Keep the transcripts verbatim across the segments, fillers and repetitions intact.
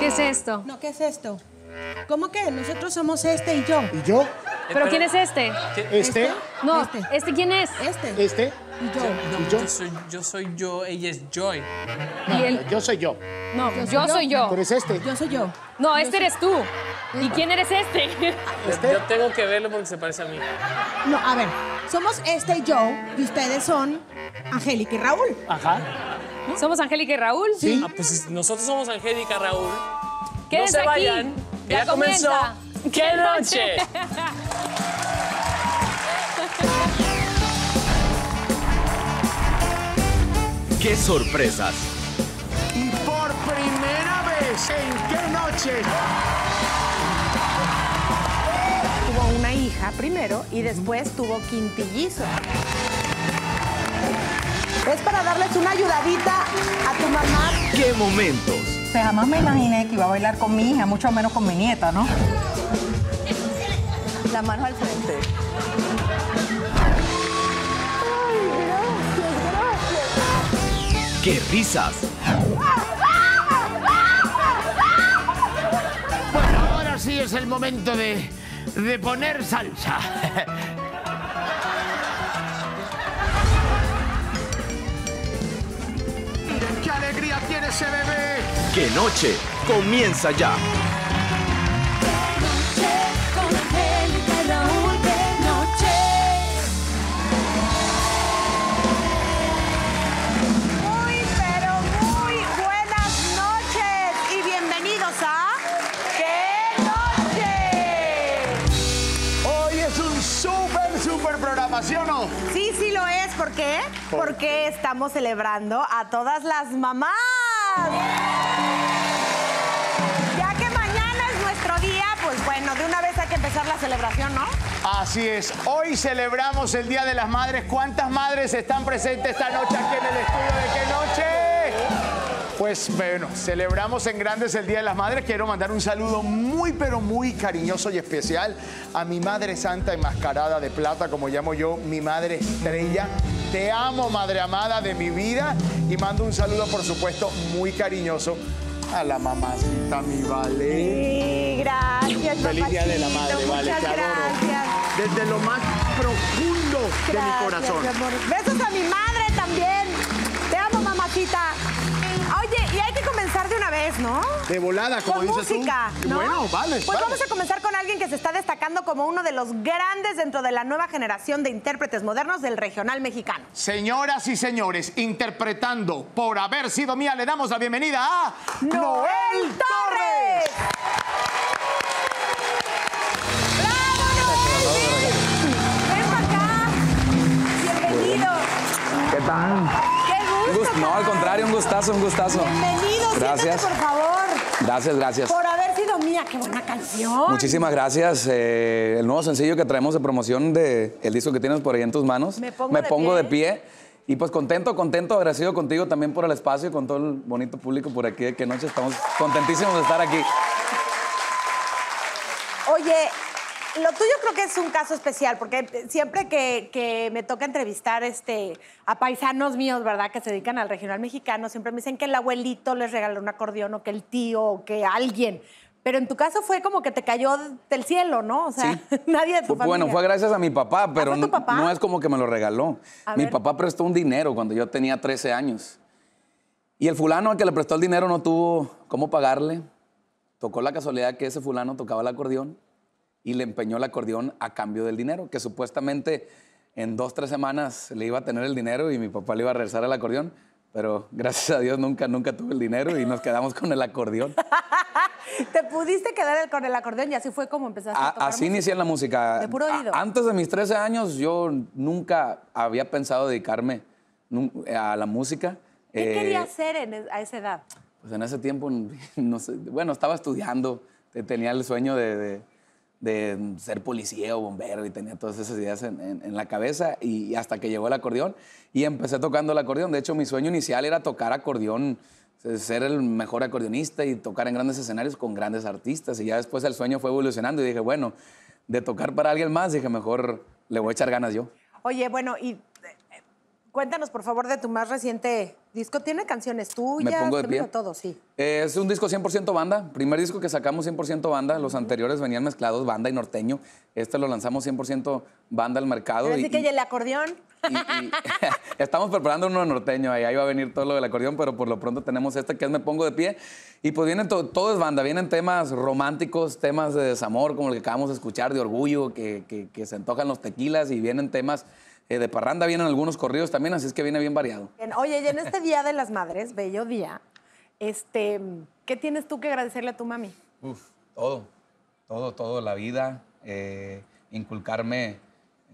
¿Qué es esto? No, ¿qué es esto? ¿Cómo que? Nosotros somos este y yo. ¿Y yo? ¿Pero quién es este? ¿Este? ¿Este? No, este. ¿Este quién es? Este. ¿Este? Y yo. No, ¿y yo? Yo, soy, yo soy yo, ella es Joy. No, ¿y él? Yo soy yo. No, yo soy yo. Yo soy yo. Pero es este. Yo soy yo. No, yo este soy... eres tú. ¿Y quién eres este? este? Yo tengo que verlo porque se parece a mí. No, a ver. Somos este y yo, y ustedes son Angélica y Raúl. Ajá. ¿Somos Angélica y Raúl? Sí. Ah, pues nosotros somos Angélica y Raúl. No se vayan. Aquí. Ya, ya comenzó. comenzó. ¡Qué noche! ¡Qué sorpresas! Y por primera vez en ¡Qué noche! Tuvo una hija primero y después tuvo quintillizo. Es para darles una ayudadita a tu mamá. ¡Qué momentos! O sea, jamás me imaginé que iba a bailar con mi hija, mucho menos con mi nieta, ¿no? Las manos al frente. ¡Ay, gracias, gracias! ¡Qué risas! Bueno, ahora sí es el momento de, de poner salsa. ¡Tiene ese bebé! ¡Qué noche! ¡Comienza ya! ¡Qué noche! ¡Con Angélica y Raúl! ¡Qué noche! Muy, pero muy buenas noches y bienvenidos a ¡Qué noche! Hoy es un súper, súper programa, ¿sí o no? Sí, sí lo es. ¿Por qué? ¿Por? Porque estamos celebrando a todas las mamás. Ya que mañana es nuestro día, pues bueno, de una vez hay que empezar la celebración, ¿no? Así es. Hoy celebramos el Día de las Madres. ¿Cuántas madres están presentes esta noche aquí en el estudio de Qué Noche? Pues bueno, celebramos en grandes el Día de las Madres. Quiero mandar un saludo muy, pero muy cariñoso y especial a mi Madre Santa enmascarada de plata, como llamo yo, mi Madre Estrella. Te amo, madre amada de mi vida, y mando un saludo, por supuesto, muy cariñoso a la mamacita, mi Vale. Sí, gracias, feliz Día de la Madre, Vale, te adoro. Desde lo más profundo de mi corazón. Mi amor. Besos a mi madre también. Te amo, mamacita. Oye, y hay que comenzar de una vez, ¿no? De volada, como dices tú. Con música, ¿no? Bueno, vale. Pues vamos a comenzar con alguien que se está destacando como uno de los grandes dentro de la nueva generación de intérpretes modernos del regional mexicano. Señoras y señores, interpretando Por haber sido mía, le damos la bienvenida a... ¡Noel Torres! ¡Bravo, Noel! ¡Ven acá! ¡Bienvenido! ¿Qué tal? No, al contrario, un gustazo, un gustazo. Bienvenidos, gracias. Siéntate, por favor. Gracias, gracias. Por haber sido mía, qué buena canción. Muchísimas gracias. Eh, el nuevo sencillo que traemos de promoción del de disco que tienes por ahí en tus manos. Me pongo, Me de, pongo pie. de pie. Y pues contento, contento, agradecido contigo también por el espacio y con todo el bonito público por aquí. De Qué Noche, estamos contentísimos de estar aquí. Oye... Lo tuyo creo que es un caso especial, porque siempre que, que me toca entrevistar este, a paisanos míos, ¿verdad?, que se dedican al regional mexicano, siempre me dicen que el abuelito les regaló un acordeón, o que el tío, o que alguien. Pero en tu caso fue como que te cayó del cielo, ¿no? O sea, sí. Nadie de tu familia. Bueno, fue gracias a mi papá, pero ¿Ah, fue tu papá? No es como que me lo regaló. A mi ver. Papá prestó un dinero cuando yo tenía trece años. Y el fulano al que le prestó el dinero no tuvo cómo pagarle. Tocó la casualidad que ese fulano tocaba el acordeón. Y le empeñó el acordeón a cambio del dinero, que supuestamente en dos, tres semanas le iba a tener el dinero y mi papá le iba a regresar el acordeón, pero gracias a Dios nunca, nunca tuve el dinero y nos quedamos con el acordeón. ¿Te pudiste quedar con el acordeón y así fue como empezaste a, a tocar Así música? Inicié en la música. De puro oído. Antes de mis trece años yo nunca había pensado dedicarme a la música. ¿Qué eh, querías hacer en, a esa edad? Pues en ese tiempo, no sé, bueno, estaba estudiando, tenía el sueño de... de de ser policía o bombero y tenía todas esas ideas en, en, en la cabeza y hasta que llegó el acordeón y empecé tocando el acordeón. De hecho, mi sueño inicial era tocar acordeón, ser el mejor acordeonista y tocar en grandes escenarios con grandes artistas. Y ya después el sueño fue evolucionando y dije, bueno, de tocar para alguien más, dije, mejor le voy a echar ganas yo. Oye, bueno, y Cuéntanos, por favor, de tu más reciente disco. ¿Tiene canciones tuyas? Me pongo de pie. Todo, sí. Eh, es un disco cien por ciento banda. Primer disco que sacamos cien por ciento banda. Los anteriores venían mezclados, banda y norteño. Este lo lanzamos cien por ciento banda al mercado. Así y, que y el acordeón. Y, y, estamos preparando uno norteño. Ahí, ahí va a venir todo lo del acordeón, pero por lo pronto tenemos este que es Me Pongo de Pie. Y pues vienen to, todo es banda. Vienen temas románticos, temas de desamor, como el que acabamos de escuchar, de orgullo, que, que, que se antojan los tequilas. Y vienen temas... Eh, de parranda, vienen algunos corridos también, así es que viene bien variado. Bien. Oye, y en este Día de las Madres, bello día, este, ¿qué tienes tú que agradecerle a tu mami? Uf, todo, todo, todo, la vida, eh, inculcarme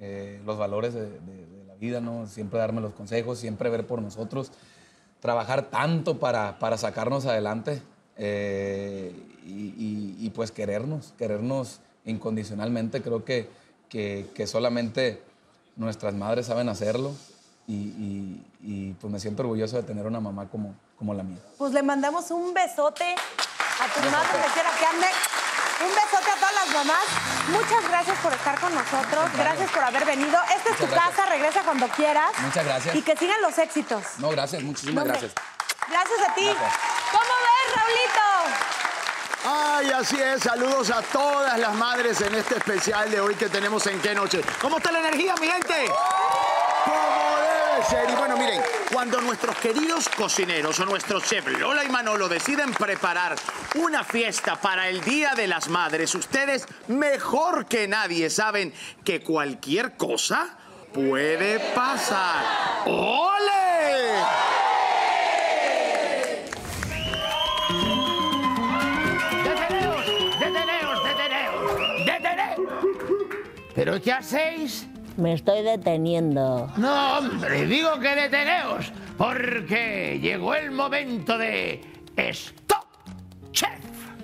eh, los valores de, de, de la vida, ¿no? Siempre darme los consejos, siempre ver por nosotros, trabajar tanto para, para sacarnos adelante eh, y, y, y pues querernos, querernos incondicionalmente. Creo que, que, que solamente... nuestras madres saben hacerlo y, y, y pues me siento orgulloso de tener una mamá como, como la mía. Pues le mandamos un besote a tu besote. Madre, que quiera que ande. Un besote a todas las mamás. Muchas gracias por estar con nosotros. Gracias, gracias por haber venido. Esta Muchas es tu gracias. casa, regresa cuando quieras. Muchas gracias. Y que sigan los éxitos. No, gracias, muchísimas ¿Dónde? gracias. Gracias a ti. Gracias. ¿Cómo ves, Raulito? Ay, así es. Saludos a todas las madres en este especial de hoy que tenemos en Qué Noche. ¿Cómo está la energía, mi gente? Como debe ser. Y bueno, miren, cuando nuestros queridos cocineros o nuestros chefs Lola y Manolo deciden preparar una fiesta para el Día de las Madres, ustedes mejor que nadie saben que cualquier cosa puede pasar. ¡Ole! ¿Pero qué hacéis? Me estoy deteniendo. No, hombre, digo que deteneos, porque llegó el momento de... ¡Stop, Chef!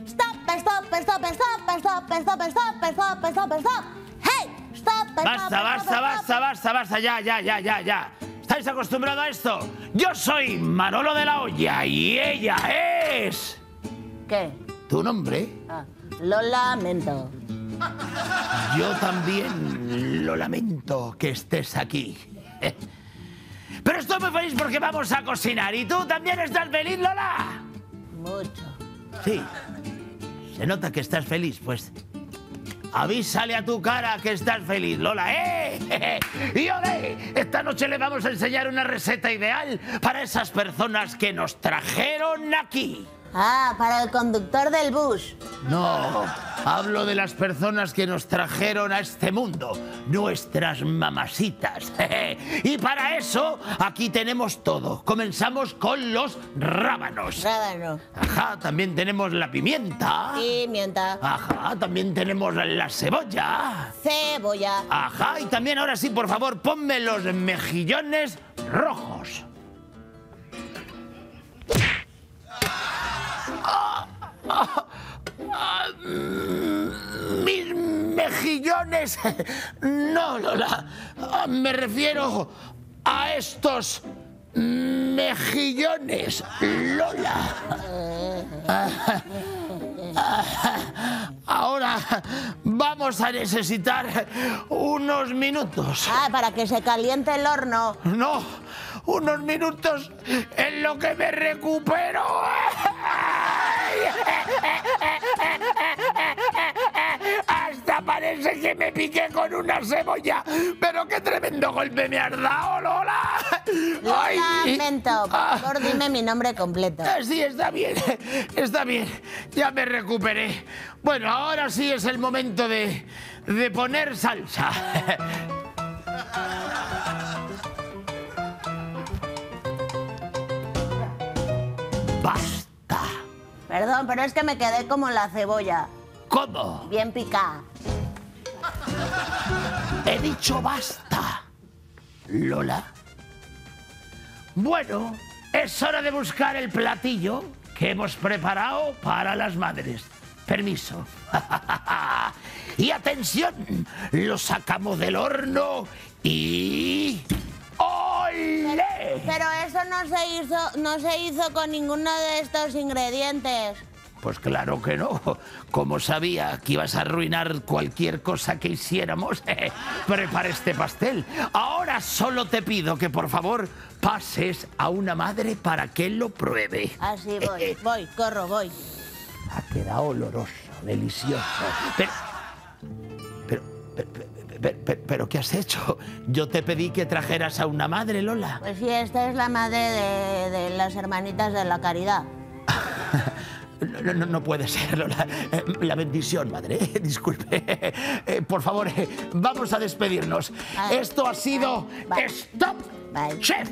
¡Stop, stop, stop, stop, stop, stop, stop, stop, stop, stop! ¡Hey! ¡Stop, stop, basta, basta, basta, basta, basta, ya, ya, ya, ya, ya! ¿Estáis acostumbrados a esto? Yo soy Manolo de la Olla y ella es... ¿Qué? ¿Tu nombre? Ah, Lola Mento. Yo también lo lamento que estés aquí. Pero estoy muy feliz porque vamos a cocinar. ¿Y tú también estás feliz, Lola? Mucho. Sí. Se nota que estás feliz, pues. Avísale a tu cara que estás feliz, Lola, ¿eh? Y ole, esta noche le vamos a enseñar una receta ideal para esas personas que nos trajeron aquí. Ah, para el conductor del bus. No, hablo de las personas que nos trajeron a este mundo, nuestras mamacitas. Y para eso, aquí tenemos todo. Comenzamos con los rábanos. Rábano. Ajá, también tenemos la pimienta. Pimienta. Ajá, también tenemos la cebolla. Cebolla. Ajá, y también ahora sí, por favor, ponme los mejillones rojos. Ah, ah, ah, mis mejillones. No, Lola. Ah, me refiero a estos mejillones, Lola. Ah, ah, ahora vamos a necesitar unos minutos. Ah, para que se caliente el horno. No, unos minutos en lo que me recupero. Hasta parece que me piqué con una cebolla. Pero qué tremendo golpe me has dado, Lola. Lola Mento, por favor, dime mi nombre completo. Sí, está bien, está bien. Ya me recuperé. Bueno, ahora sí es el momento de, de poner salsa. Basta. Perdón, pero es que me quedé como la cebolla. ¿Cómo? Bien picada. He dicho basta, Lola. Bueno, es hora de buscar el platillo que hemos preparado para las madres. Permiso. Y atención, lo sacamos del horno y... ¡Olé! Pero eso no se hizo, no se hizo con ninguno de estos ingredientes. Pues claro que no. Como sabía que ibas a arruinar cualquier cosa que hiciéramos, eh, prepara este pastel. Ahora solo te pido que por favor pases a una madre para que lo pruebe. Así voy, voy, corro, voy. Ha quedado oloroso, delicioso. Pero, pero, pero, pero, pero, pero, ¿qué has hecho? Yo te pedí que trajeras a una madre, Lola. Pues sí, esta es la madre de, de las hermanitas de la caridad. No, no, no puede ser, Lola. La bendición, madre. Disculpe. Por favor, vamos a despedirnos. Vale. Esto ha sido vale. Stop vale. Chef.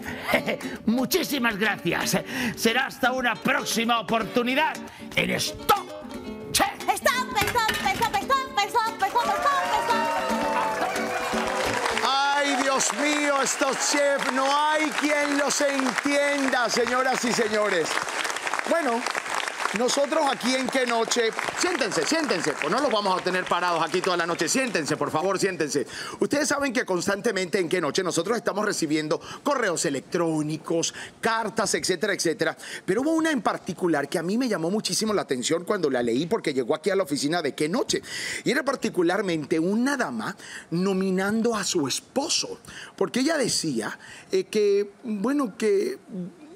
Muchísimas gracias. Será hasta una próxima oportunidad en Stop Chef. Stop, stop, stop, stop, stop, stop, stop. Ay, Dios mío, Stop Chef. No hay quien los entienda, señoras y señores. Bueno. Nosotros aquí en Qué Noche... Siéntense, siéntense. Pues no los vamos a tener parados aquí toda la noche. Siéntense, por favor, siéntense. Ustedes saben que constantemente en Qué Noche nosotros estamos recibiendo correos electrónicos, cartas, etcétera, etcétera. Pero hubo una en particular que a mí me llamó muchísimo la atención cuando la leí porque llegó aquí a la oficina de Qué Noche. Y era particularmente una dama nominando a su esposo. Porque ella decía eh, que, bueno, que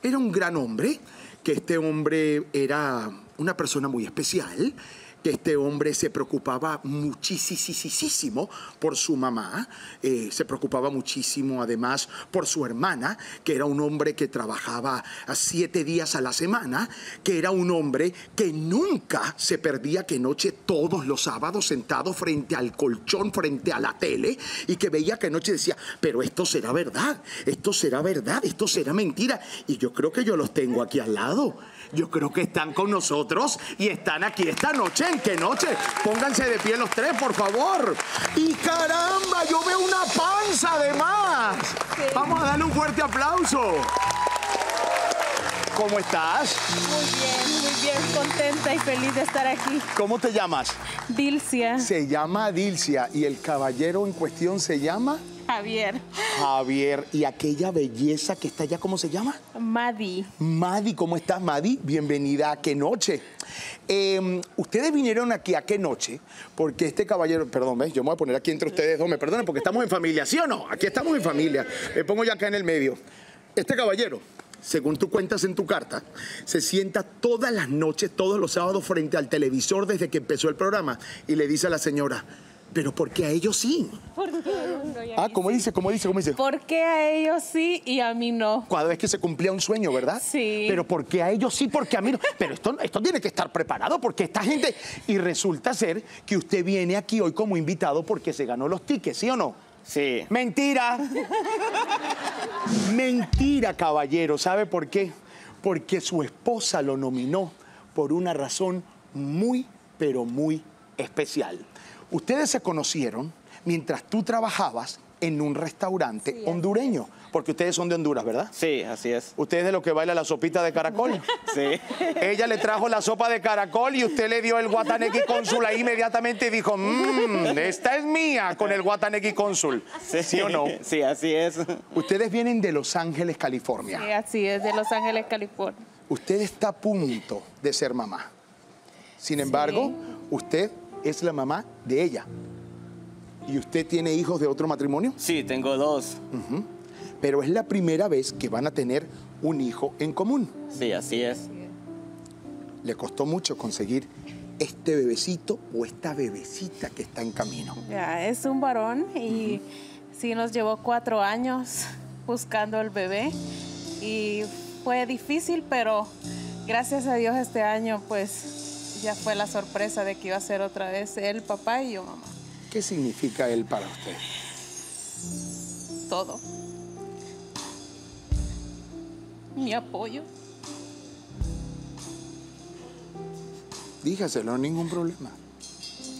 era un gran hombre... que este hombre era una persona muy especial, que este hombre se preocupaba muchísimo por su mamá, eh, se preocupaba muchísimo además por su hermana, que era un hombre que trabajaba a siete días a la semana, que era un hombre que nunca se perdía Qué Noche todos los sábados sentado frente al colchón, frente a la tele, y que veía Qué Noche decía, pero esto será verdad, esto será verdad, esto será mentira. Y yo creo que yo los tengo aquí al lado. Yo creo que están con nosotros y están aquí esta noche en Qué Noche. Pónganse de pie los tres, por favor. Y caramba, yo veo una panza además. Sí. Vamos a darle un fuerte aplauso. ¿Cómo estás? Muy bien, muy bien, contenta y feliz de estar aquí. ¿Cómo te llamas? Dilcia. Se llama Dilcia y el caballero en cuestión se llama... Javier. Javier. Y aquella belleza que está allá, ¿cómo se llama? Madi. Madi, ¿cómo estás, Madi? Bienvenida a Qué Noche. Eh, ustedes vinieron aquí a Qué Noche porque este caballero... Perdón, ¿ves? Yo me voy a poner aquí entre ustedes dos. Me perdonen porque estamos en familia, ¿sí o no? Aquí estamos en familia. Me pongo ya acá en el medio. Este caballero... según tú cuentas en tu carta, se sienta todas las noches, todos los sábados frente al televisor desde que empezó el programa y le dice a la señora, pero ¿por qué a ellos sí? ¿Por qué no? Ah, ¿cómo dice? ¿Cómo dice? ¿Cómo dice? ¿Por qué a ellos sí y a mí no? Cada vez que se cumplía un sueño, ¿verdad? Sí. Pero ¿por qué a ellos sí? Porque a mí no. Pero esto, esto tiene que estar preparado porque esta gente... Y resulta ser que usted viene aquí hoy como invitado porque se ganó los tickets, ¿sí o no? Sí. Mentira. Mentira, caballero. ¿Sabe por qué? Porque su esposa lo nominó por una razón muy, pero muy especial. Ustedes se conocieron mientras tú trabajabas en un restaurante sí, hondureño. Porque ustedes son de Honduras, ¿verdad? Sí, así es. Usted es de lo que baila la sopita de caracol. Sí. Ella le trajo la sopa de caracol y usted le dio el guatanequi cónsul ahí inmediatamente y dijo, mmm, esta es mía con el guatanequi cónsul. Sí. ¿Sí o no? Sí, así es. Ustedes vienen de Los Ángeles, California. Sí, así es, de Los Ángeles, California. Usted está a punto de ser mamá. Sin embargo, sí, usted es la mamá de ella. ¿Y usted tiene hijos de otro matrimonio? Sí, tengo dos. Uh-huh. Pero es la primera vez que van a tener un hijo en común. Sí, así es. Le costó mucho conseguir este bebecito o esta bebecita que está en camino. Ya, es un varón y uh-huh, sí nos llevó cuatro años buscando el bebé. Y fue difícil, pero gracias a Dios este año pues ya fue la sorpresa de que iba a ser otra vez él, papá y yo, mamá. ¿Qué significa él para usted? Todo. Mi apoyo. Dígaselo, ningún problema.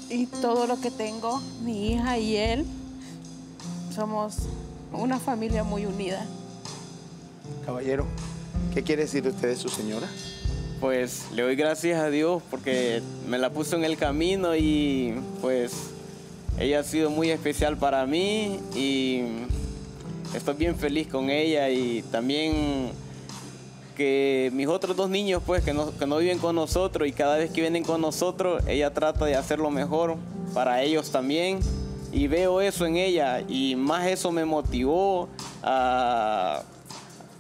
Y todo lo que tengo, mi hija y él, somos una familia muy unida. Caballero, ¿qué quiere decir usted de su señora? Pues le doy gracias a Dios porque me la puso en el camino y pues... ella ha sido muy especial para mí y estoy bien feliz con ella y también que mis otros dos niños, pues, que no, que no viven con nosotros, y cada vez que vienen con nosotros, ella trata de hacer lo mejor para ellos también. Y veo eso en ella, y más eso me motivó a,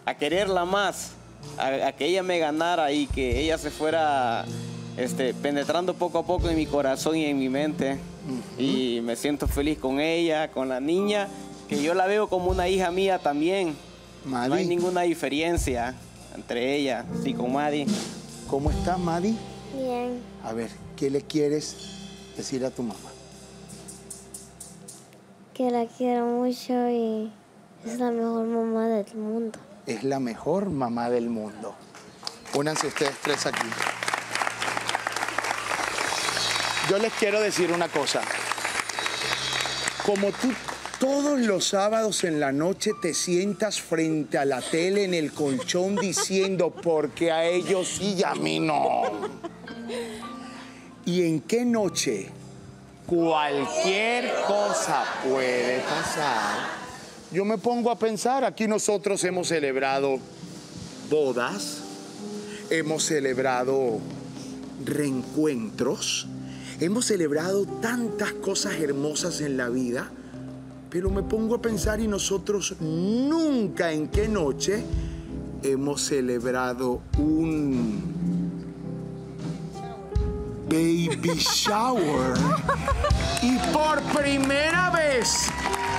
a quererla más, a, a que ella me ganara y que ella se fuera este, penetrando poco a poco en mi corazón y en mi mente. Uh-huh. Y me siento feliz con ella, con la niña, que yo la veo como una hija mía también. Madi. No hay ninguna diferencia entre ella y con Madi. ¿Cómo estás, Madi? Bien. A ver, ¿qué le quieres decir a tu mamá? Que la quiero mucho y es la mejor mamá del mundo. Es la mejor mamá del mundo. Únanse ustedes tres aquí. Yo les quiero decir una cosa. Como tú todos los sábados en la noche te sientas frente a la tele en el colchón diciendo porque a ellos sí y a mí no. ¿Y en qué noche? Cualquier cosa puede pasar. Yo me pongo a pensar, aquí nosotros hemos celebrado bodas, hemos celebrado reencuentros, hemos celebrado tantas cosas hermosas en la vida, pero me pongo a pensar y nosotros nunca en qué noche hemos celebrado un... baby shower. Y por primera vez,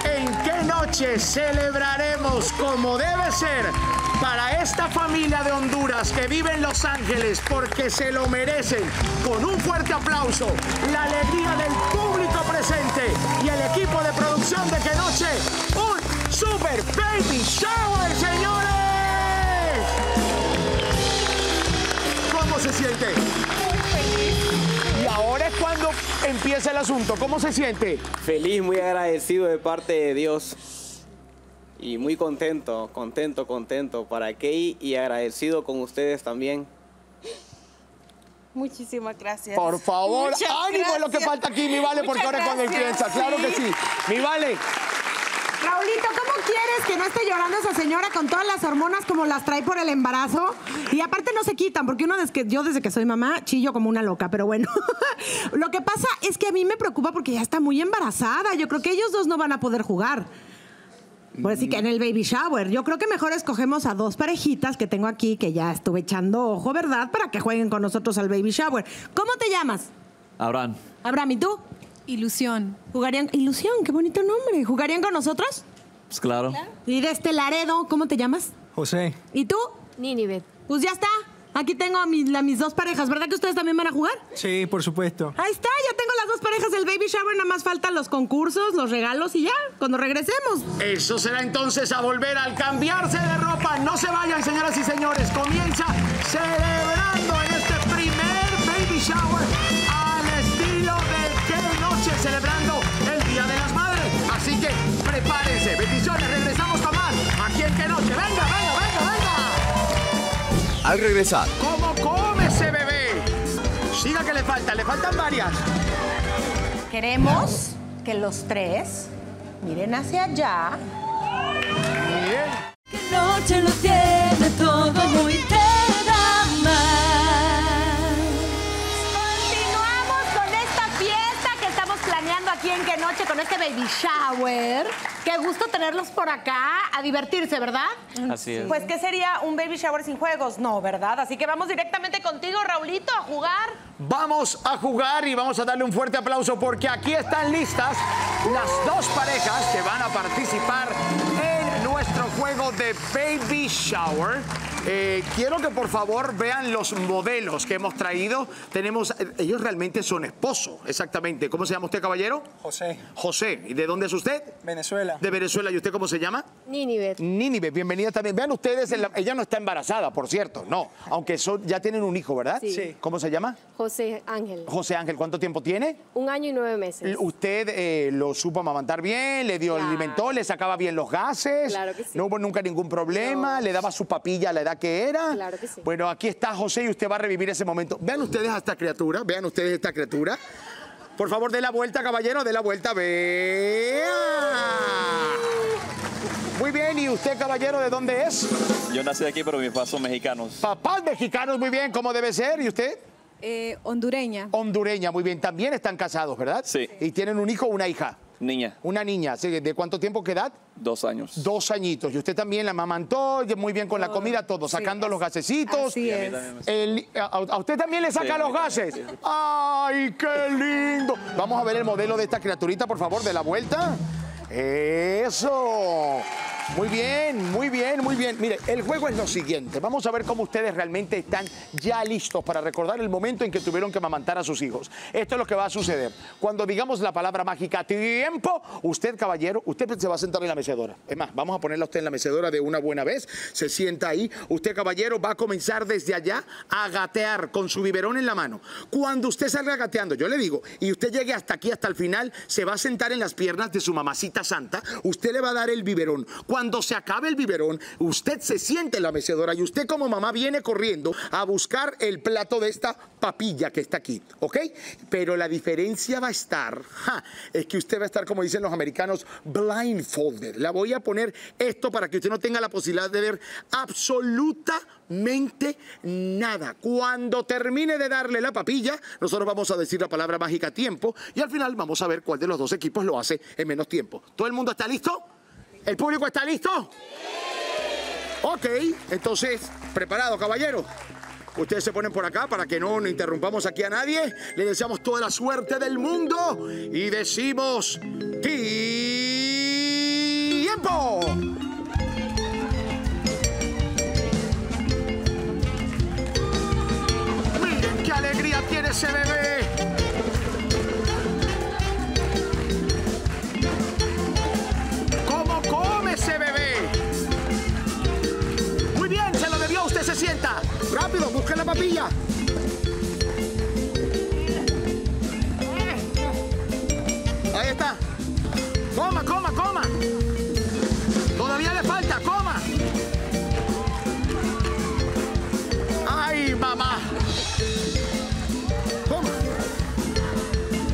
¿en qué noche celebraremos como debe ser para esta familia de Honduras que vive en Los Ángeles porque se lo merecen? Con un fuerte aplauso, la alegría del público presente y el equipo de producción de qué noche, un super baby shower, señores. ¿Cómo se siente? Ahora es cuando empieza el asunto. ¿Cómo se siente? Feliz, muy agradecido de parte de Dios. Y muy contento, contento, contento. Para Key y agradecido con ustedes también. Muchísimas gracias. Por favor, muchas ánimo gracias. Es lo que falta aquí, mi Vale, muchas porque ahora es cuando empieza. Sí. Claro que sí. Mi Vale. Raulito, ¿cómo quieres que no esté llorando esa señora con todas las hormonas como las trae por el embarazo? Y aparte no se quitan, porque uno desde que, yo desde que soy mamá chillo como una loca, pero bueno. Lo que pasa es que a mí me preocupa porque ya está muy embarazada. Yo creo que ellos dos no van a poder jugar. Por así que en el baby shower, yo creo que mejor escogemos a dos parejitas que tengo aquí, que ya estuve echando ojo, ¿verdad? Para que jueguen con nosotros al baby shower. ¿Cómo te llamas? Abraham. Abraham, ¿y tú? Ilusión. ¿Jugarían? Ilusión, qué bonito nombre. ¿Jugarían con nosotros? Pues claro. Y de este Laredo, ¿cómo te llamas? José. ¿Y tú? Ninive. Pues ya está. Aquí tengo a mis, a mis dos parejas. ¿Verdad que ustedes también van a jugar? Sí, por supuesto. Ahí está, ya tengo las dos parejas del baby shower. Nada más faltan los concursos, los regalos y ya, cuando regresemos. Eso será entonces a volver al cambiarse de ropa. No se vayan, señoras y señores. Comienza celebrando en este primer baby shower. Celebrando el Día de las Madres. Así que prepárense. Bendiciones, regresamos con más. Aquí en Qué Noche. Venga, venga, venga, venga. Al regresar. ¿Cómo come ese bebé? Siga que le falta, le faltan varias. Queremos que los tres miren hacia allá. Miren. Qué noche lo tiene todo muy terama. Aquí en Qué Noche con este baby shower. Qué gusto tenerlos por acá a divertirse, ¿verdad? Así es. Pues, ¿qué sería un baby shower sin juegos? No, ¿verdad? Así que vamos directamente contigo, Raulito, a jugar. Vamos a jugar y vamos a darle un fuerte aplauso porque aquí están listas las dos parejas que van a participar en nuestro juego de baby shower. Eh, quiero que por favor vean los modelos que hemos traído. Tenemos, ellos realmente son esposos, exactamente. ¿Cómo se llama usted, caballero? José. José. ¿Y de dónde es usted? Venezuela. De Venezuela. ¿Y usted cómo se llama? Ninivet. Ninivet, bienvenida también. Vean ustedes, la, ella no está embarazada, por cierto, no. Aunque son, ya tienen un hijo, ¿verdad? Sí. Sí. ¿Cómo se llama? José Ángel. José Ángel, ¿cuánto tiempo tiene? Un año y nueve meses. ¿Usted eh, lo supo amamantar bien, le dio, claro, alimentó, le sacaba bien los gases? Claro que sí. No hubo nunca ningún problema, no. Le daba su papilla a la edad que era. Claro que sí. Bueno, aquí está José y usted va a revivir ese momento. Vean ustedes a esta criatura, vean ustedes a esta criatura. Por favor, dé la vuelta, caballero, dé la vuelta. Vea. Muy bien, ¿y usted, caballero, de dónde es? Yo nací aquí, pero mis papás son mexicanos. Papás mexicanos, muy bien, ¿cómo debe ser? ¿Y usted? Eh, hondureña. Hondureña, muy bien. También están casados, ¿verdad? Sí. ¿Y tienen un hijo o una hija? Niña. Una niña. ¿De cuánto tiempo, qué edad? Dos años. Dos añitos. Y usted también la mamantó, muy bien con oh, la comida, todo, sacando sí, los gasecitos. Así es. El, a, a usted también le saca sí, los gases. Sí. ¡Ay, qué lindo! Vamos a ver el modelo de esta criaturita, por favor, de la vuelta. ¡Eso! Muy bien, muy bien, muy bien. Mire, el juego es lo siguiente. Vamos a ver cómo ustedes realmente están ya listos para recordar el momento en que tuvieron que amamantar a sus hijos. Esto es lo que va a suceder. Cuando digamos la palabra mágica, tiempo, usted, caballero, usted se va a sentar en la mecedora. Es más, vamos a ponerla a usted en la mecedora de una buena vez. Se sienta ahí. Usted, caballero, va a comenzar desde allá a gatear con su biberón en la mano. Cuando usted salga gateando, yo le digo, y usted llegue hasta aquí, hasta el final, se va a sentar en las piernas de su mamacita santa. Usted le va a dar el biberón. Cuando se acabe el biberón, usted se siente en la mecedora y usted como mamá viene corriendo a buscar el plato de esta papilla que está aquí, ¿ok? Pero la diferencia va a estar, ja, es que usted va a estar, como dicen los americanos, blindfolded. La voy a poner esto para que usted no tenga la posibilidad de ver absolutamente nada. Cuando termine de darle la papilla, nosotros vamos a decir la palabra mágica tiempo y al final vamos a ver cuál de los dos equipos lo hace en menos tiempo. ¿Todo el mundo está listo? ¿El público está listo? Sí. Ok, entonces, preparado, caballero. Ustedes se ponen por acá para que no interrumpamos aquí a nadie. Les deseamos toda la suerte del mundo y decimos... ¡Tiempo! ¡Miren qué alegría tiene ese bebé! Sienta. Rápido, busca la papilla. Ahí está. Coma, coma, coma. Todavía le falta, coma. Ay, mamá. Coma.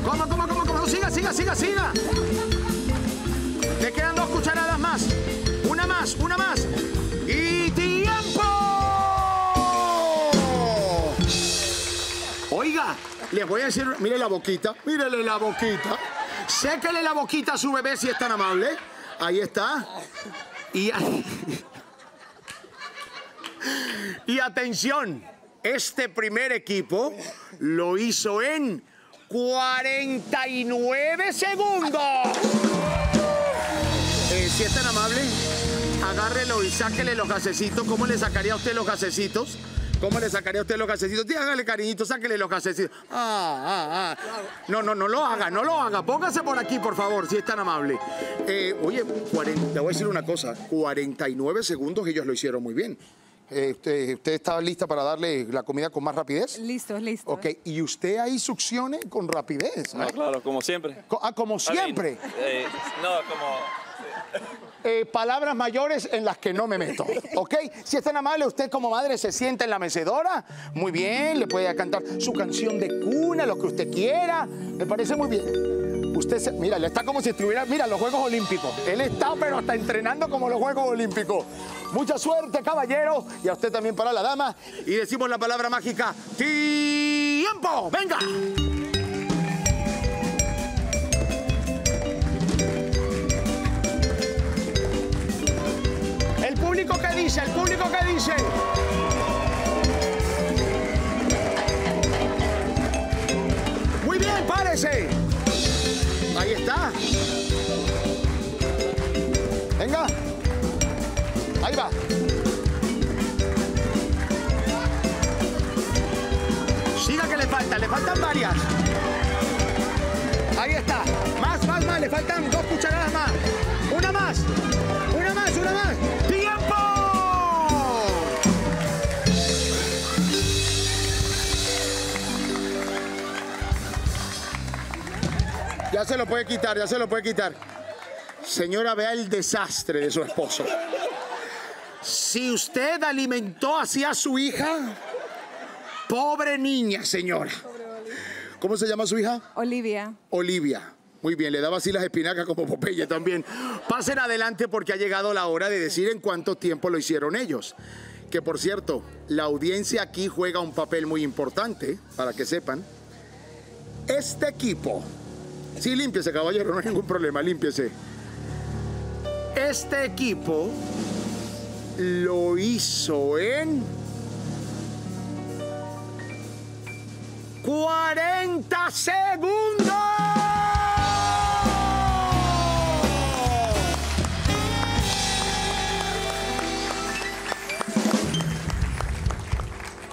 Coma, coma, coma, coma. Siga, siga, siga, siga. Te quedan dos cucharadas más. Una más, una más. Y tiempo. Oiga, les voy a decir, mire la boquita, mírele la boquita. Séquele la boquita a su bebé si es tan amable. Ahí está. Y, a... y atención, este primer equipo lo hizo en cuarenta y nueve segundos. Eh, si es tan amable, agárrelo y sáquele los gasecitos. ¿Cómo le sacaría a usted los gasecitos? ¿Cómo le sacaría a usted los gasecitos? Hágale, cariñito, sáquele los gasecitos. Ah, ah, ah. No, no, no lo haga, no lo haga. Póngase por aquí, por favor, si es tan amable. Eh, oye, cuarenta, le voy a decir una cosa. cuarenta y nueve segundos, ellos lo hicieron muy bien. Eh, usted, ¿Usted está lista para darle la comida con más rapidez? Listo, listo. Ok, eh. ¿Y usted ahí succione con rapidez? No, ¿eh? Claro, como siempre. Co ah, ¿como siempre? I mean, eh, no, como... Eh, palabras mayores en las que no me meto, ¿ok? Si es tan amable, usted como madre se sienta en la mecedora, muy bien, le puede cantar su canción de cuna, lo que usted quiera, me parece muy bien. Usted, se, mira, le está como si estuviera, mira, los Juegos Olímpicos, él está, pero está entrenando como los Juegos Olímpicos. Mucha suerte, caballero, y a usted también para la dama. Y decimos la palabra mágica, tiempo, venga. El público que dice, el público que dice. Muy bien, párese. Ahí está. Venga. Ahí va. Siga que le faltan, le faltan varias. Ahí está. Más, más, más. Le faltan dos cucharadas más. Una más. Una más, una más. Ya se lo puede quitar, ya se lo puede quitar. Señora, vea el desastre de su esposo. Si usted alimentó así a su hija, pobre niña, señora. ¿Cómo se llama su hija? Olivia. Olivia. Muy bien, le daba así las espinacas como Popeye también. Pasen adelante porque ha llegado la hora de decir en cuánto tiempo lo hicieron ellos. Que, por cierto, la audiencia aquí juega un papel muy importante, para que sepan. Este equipo... Sí, límpiese, caballero, no hay ningún problema, límpiese. Este equipo lo hizo en... ¡cuarenta segundos!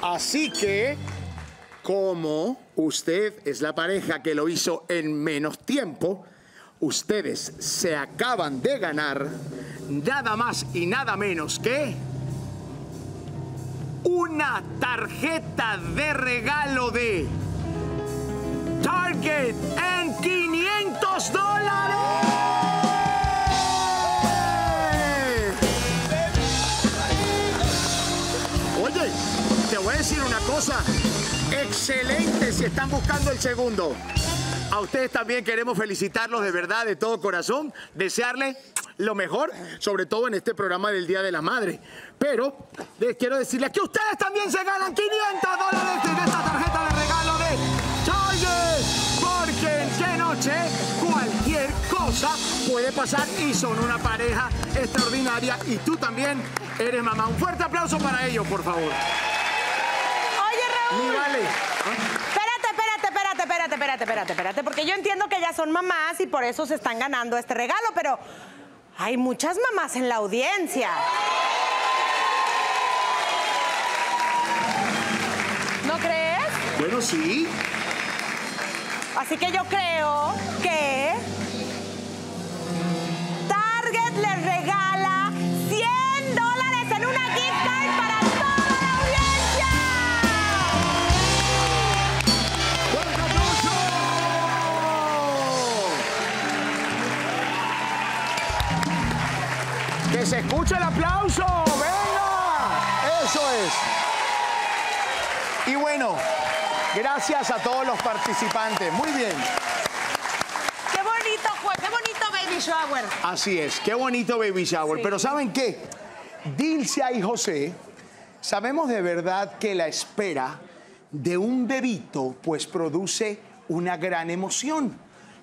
Así que, como usted es la pareja que lo hizo en menos tiempo, ustedes se acaban de ganar nada más y nada menos que una tarjeta de regalo de Target en quinientos dólares. Voy a decir una cosa, excelente si están buscando el segundo. A ustedes también queremos felicitarlos de verdad, de todo corazón, desearles lo mejor, sobre todo en este programa del Día de la Madre. Pero les quiero decirles que ustedes también se ganan quinientos dólares en esta tarjeta de regalo de Target, porque en qué noche cualquier cosa puede pasar y son una pareja extraordinaria y tú también eres mamá. Un fuerte aplauso para ellos, por favor. Ni vale. Espérate, espérate, espérate, espérate, espérate, espérate, espérate, porque yo entiendo que ya son mamás y por eso se están ganando este regalo, pero hay muchas mamás en la audiencia. ¿No crees? Bueno, sí. Así que yo creo que Target les regala cien dólares en una gift card para ¡se escucha el aplauso! ¡Venga! ¡Eso es! Y bueno, gracias a todos los participantes. Muy bien. ¡Qué bonito, Juan! ¡Qué bonito baby shower! Así es, qué bonito baby shower. Sí. Pero ¿saben qué? Dilcia y José, sabemos de verdad que la espera de un bebito pues produce una gran emoción.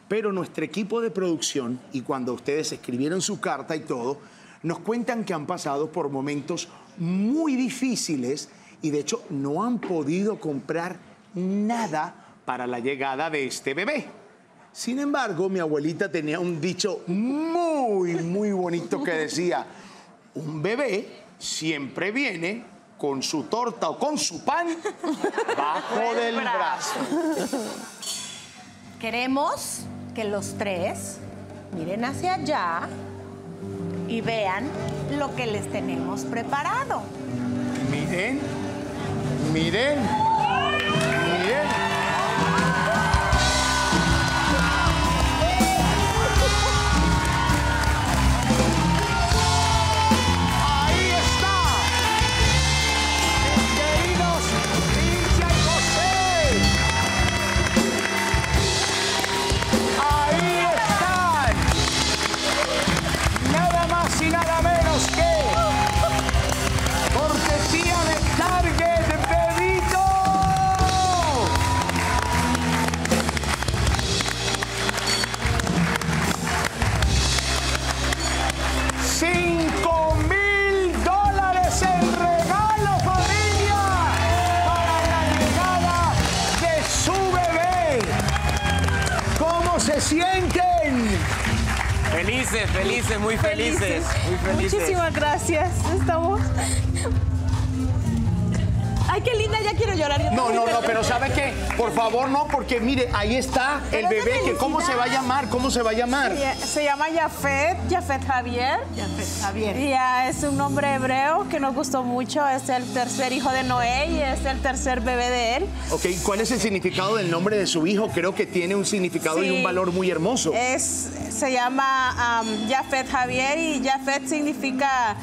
Pero nuestro equipo de producción, y cuando ustedes escribieron su carta y todo, nos cuentan que han pasado por momentos muy difíciles y, de hecho, no han podido comprar nada para la llegada de este bebé. Sin embargo, mi abuelita tenía un dicho muy, muy bonito que decía, un bebé siempre viene con su torta o con su pan bajo del brazo. Queremos que los tres miren hacia allá y vean lo que les tenemos preparado. Miren, miren, miren. ¡Ahí está! Queridos Dilcia y José. ¡Ahí y nada menos que cortesía de Target, bebito! ¡Cinco mil dólares en regalo, familia! Para la llegada de su bebé. ¿Cómo se sienten? Felices, felices, muy felices, muy felices. Muchísimas gracias. Estamos... Ay, qué linda, ya quiero llorar. Yo no, no, no, pero ¿sabes qué? Por favor, no, porque mire, ahí está el bebé, que ¿cómo se va a llamar? ¿Cómo se va a llamar? Se, se llama Yafet, Yafet Javier. Yafet Javier. Y uh, es un nombre hebreo que nos gustó mucho. Es el tercer hijo de Noé y es el tercer bebé de él. Ok, ¿cuál es el significado del nombre de su hijo? Creo que tiene un significado sí, y un valor muy hermoso. Es, se llama um, Yafet Javier y Yafet significa...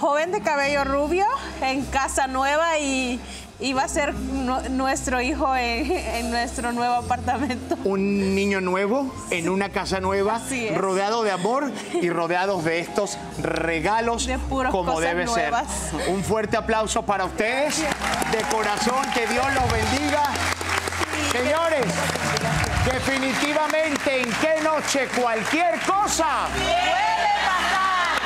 joven de cabello rubio, en casa nueva y iba a ser no, nuestro hijo en, en nuestro nuevo apartamento. Un niño nuevo en una casa nueva, rodeado de amor y rodeados de estos regalos de como debe nuevas. ser. Un fuerte aplauso para ustedes. Gracias. De corazón, que Dios los bendiga. Sí, señores, que... definitivamente en qué noche cualquier cosa puede pasar.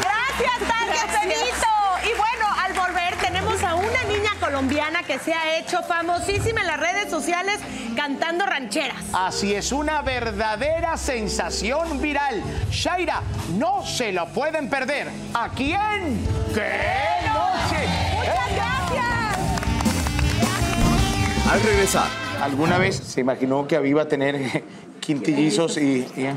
Gracias, Target Benito. Y bueno, al volver tenemos a una niña colombiana que se ha hecho famosísima en las redes sociales cantando rancheras. Así es, una verdadera sensación viral. Shaira, no se lo pueden perder. ¿Aquí en qué noche? Muchas gracias. Al regresar, ¿alguna vez se imaginó que Avi iba a tener quintillizos y...? y...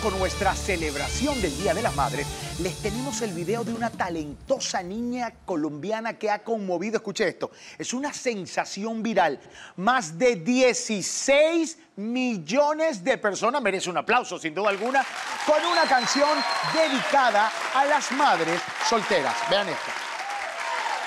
Con nuestra celebración del Día de las Madres, les tenemos el video de una talentosa niña colombiana que ha conmovido, escuche esto, es una sensación viral, más de dieciséis millones de personas, merece un aplauso sin duda alguna, con una canción dedicada a las madres solteras, vean esto.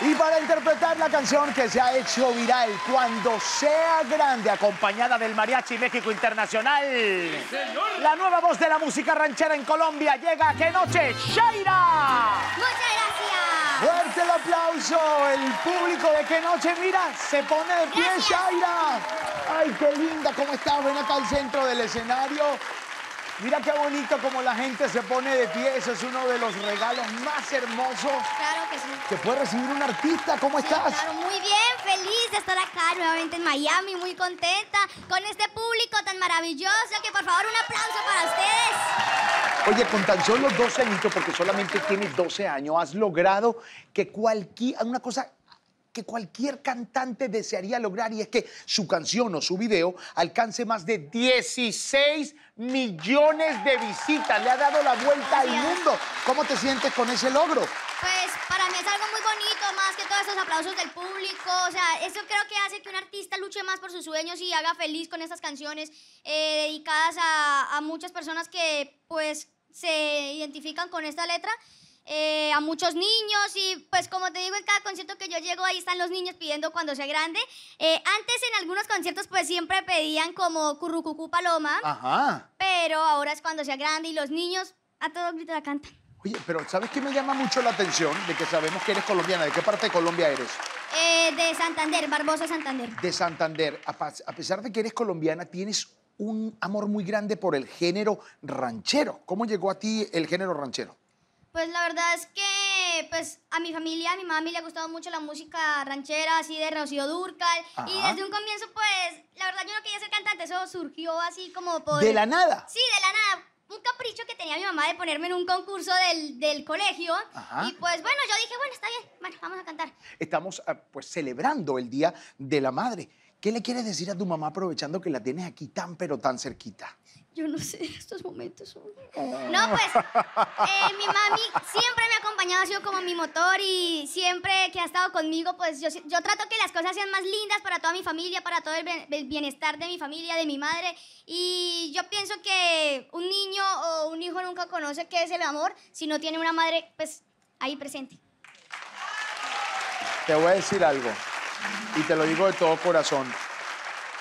Y para interpretar la canción que se ha hecho viral, Cuando Sea Grande, acompañada del Mariachi México Internacional, sí, la nueva voz de la música ranchera en Colombia, llega a qué noche, Shaira. Muchas gracias. Fuerte el aplauso, el público de qué noche, mira, se pone de pie, gracias. Shaira. Ay, qué linda, ¿cómo estás? Ven acá al centro del escenario. Mira qué bonito como la gente se pone de pie. Eso es uno de los regalos más hermosos. Claro que sí. Que puede recibir un artista. ¿Cómo sí, estás? Claro, muy bien, feliz de estar acá nuevamente en Miami, muy contenta con este público tan maravilloso que por favor un aplauso para ustedes. Oye, con tan solo doce añitos, porque solamente tienes doce años, has logrado que cualquier... una cosa que cualquier cantante desearía lograr, y es que su canción o su video alcance más de dieciséis millones de visitas. Le ha dado la vuelta al mundo. ¿Cómo te sientes con ese logro? Pues para mí es algo muy bonito, más que todos esos aplausos del público. O sea, eso creo que hace que un artista luche más por sus sueños y haga feliz con estas canciones eh, dedicadas a, a muchas personas que pues se identifican con esta letra. Eh, a muchos niños y pues como te digo, en cada concierto que yo llego ahí están los niños pidiendo Cuando Sea Grande. Eh, antes en algunos conciertos pues siempre pedían como Currucucú Paloma. Ajá. Pero ahora es Cuando Sea Grande y los niños a todos gritos la cantan. Oye, pero ¿sabes qué me llama mucho la atención? De que sabemos que eres colombiana. ¿De qué parte de Colombia eres? Eh, de Santander, Barbosa, Santander. De Santander. A, a pesar de que eres colombiana, tienes un amor muy grande por el género ranchero. ¿Cómo llegó a ti el género ranchero? Pues la verdad es que pues, a mi familia, a mi mami le ha gustado mucho la música ranchera, así de Rocío Dúrcal. Ajá. Y desde un comienzo, pues, la verdad yo no quería ser cantante, eso surgió así como por... ¿De la nada? Sí, de la nada. Un capricho que tenía mi mamá de ponerme en un concurso del, del colegio. Ajá. Y pues, bueno, yo dije, bueno, está bien, bueno, vamos a cantar. Estamos, pues, celebrando el Día de la Madre. ¿Qué le quieres decir a tu mamá aprovechando que la tienes aquí tan, pero tan cerquita? Yo no sé, estos momentos son... No, pues, eh, mi mami siempre me ha acompañado, ha sido como mi motor y siempre que ha estado conmigo, pues yo, yo trato que las cosas sean más lindas para toda mi familia, para todo el bienestar de mi familia, de mi madre. Y yo pienso que un niño o un hijo nunca conoce qué es el amor si no tiene una madre, pues, ahí presente. Te voy a decir algo, y te lo digo de todo corazón.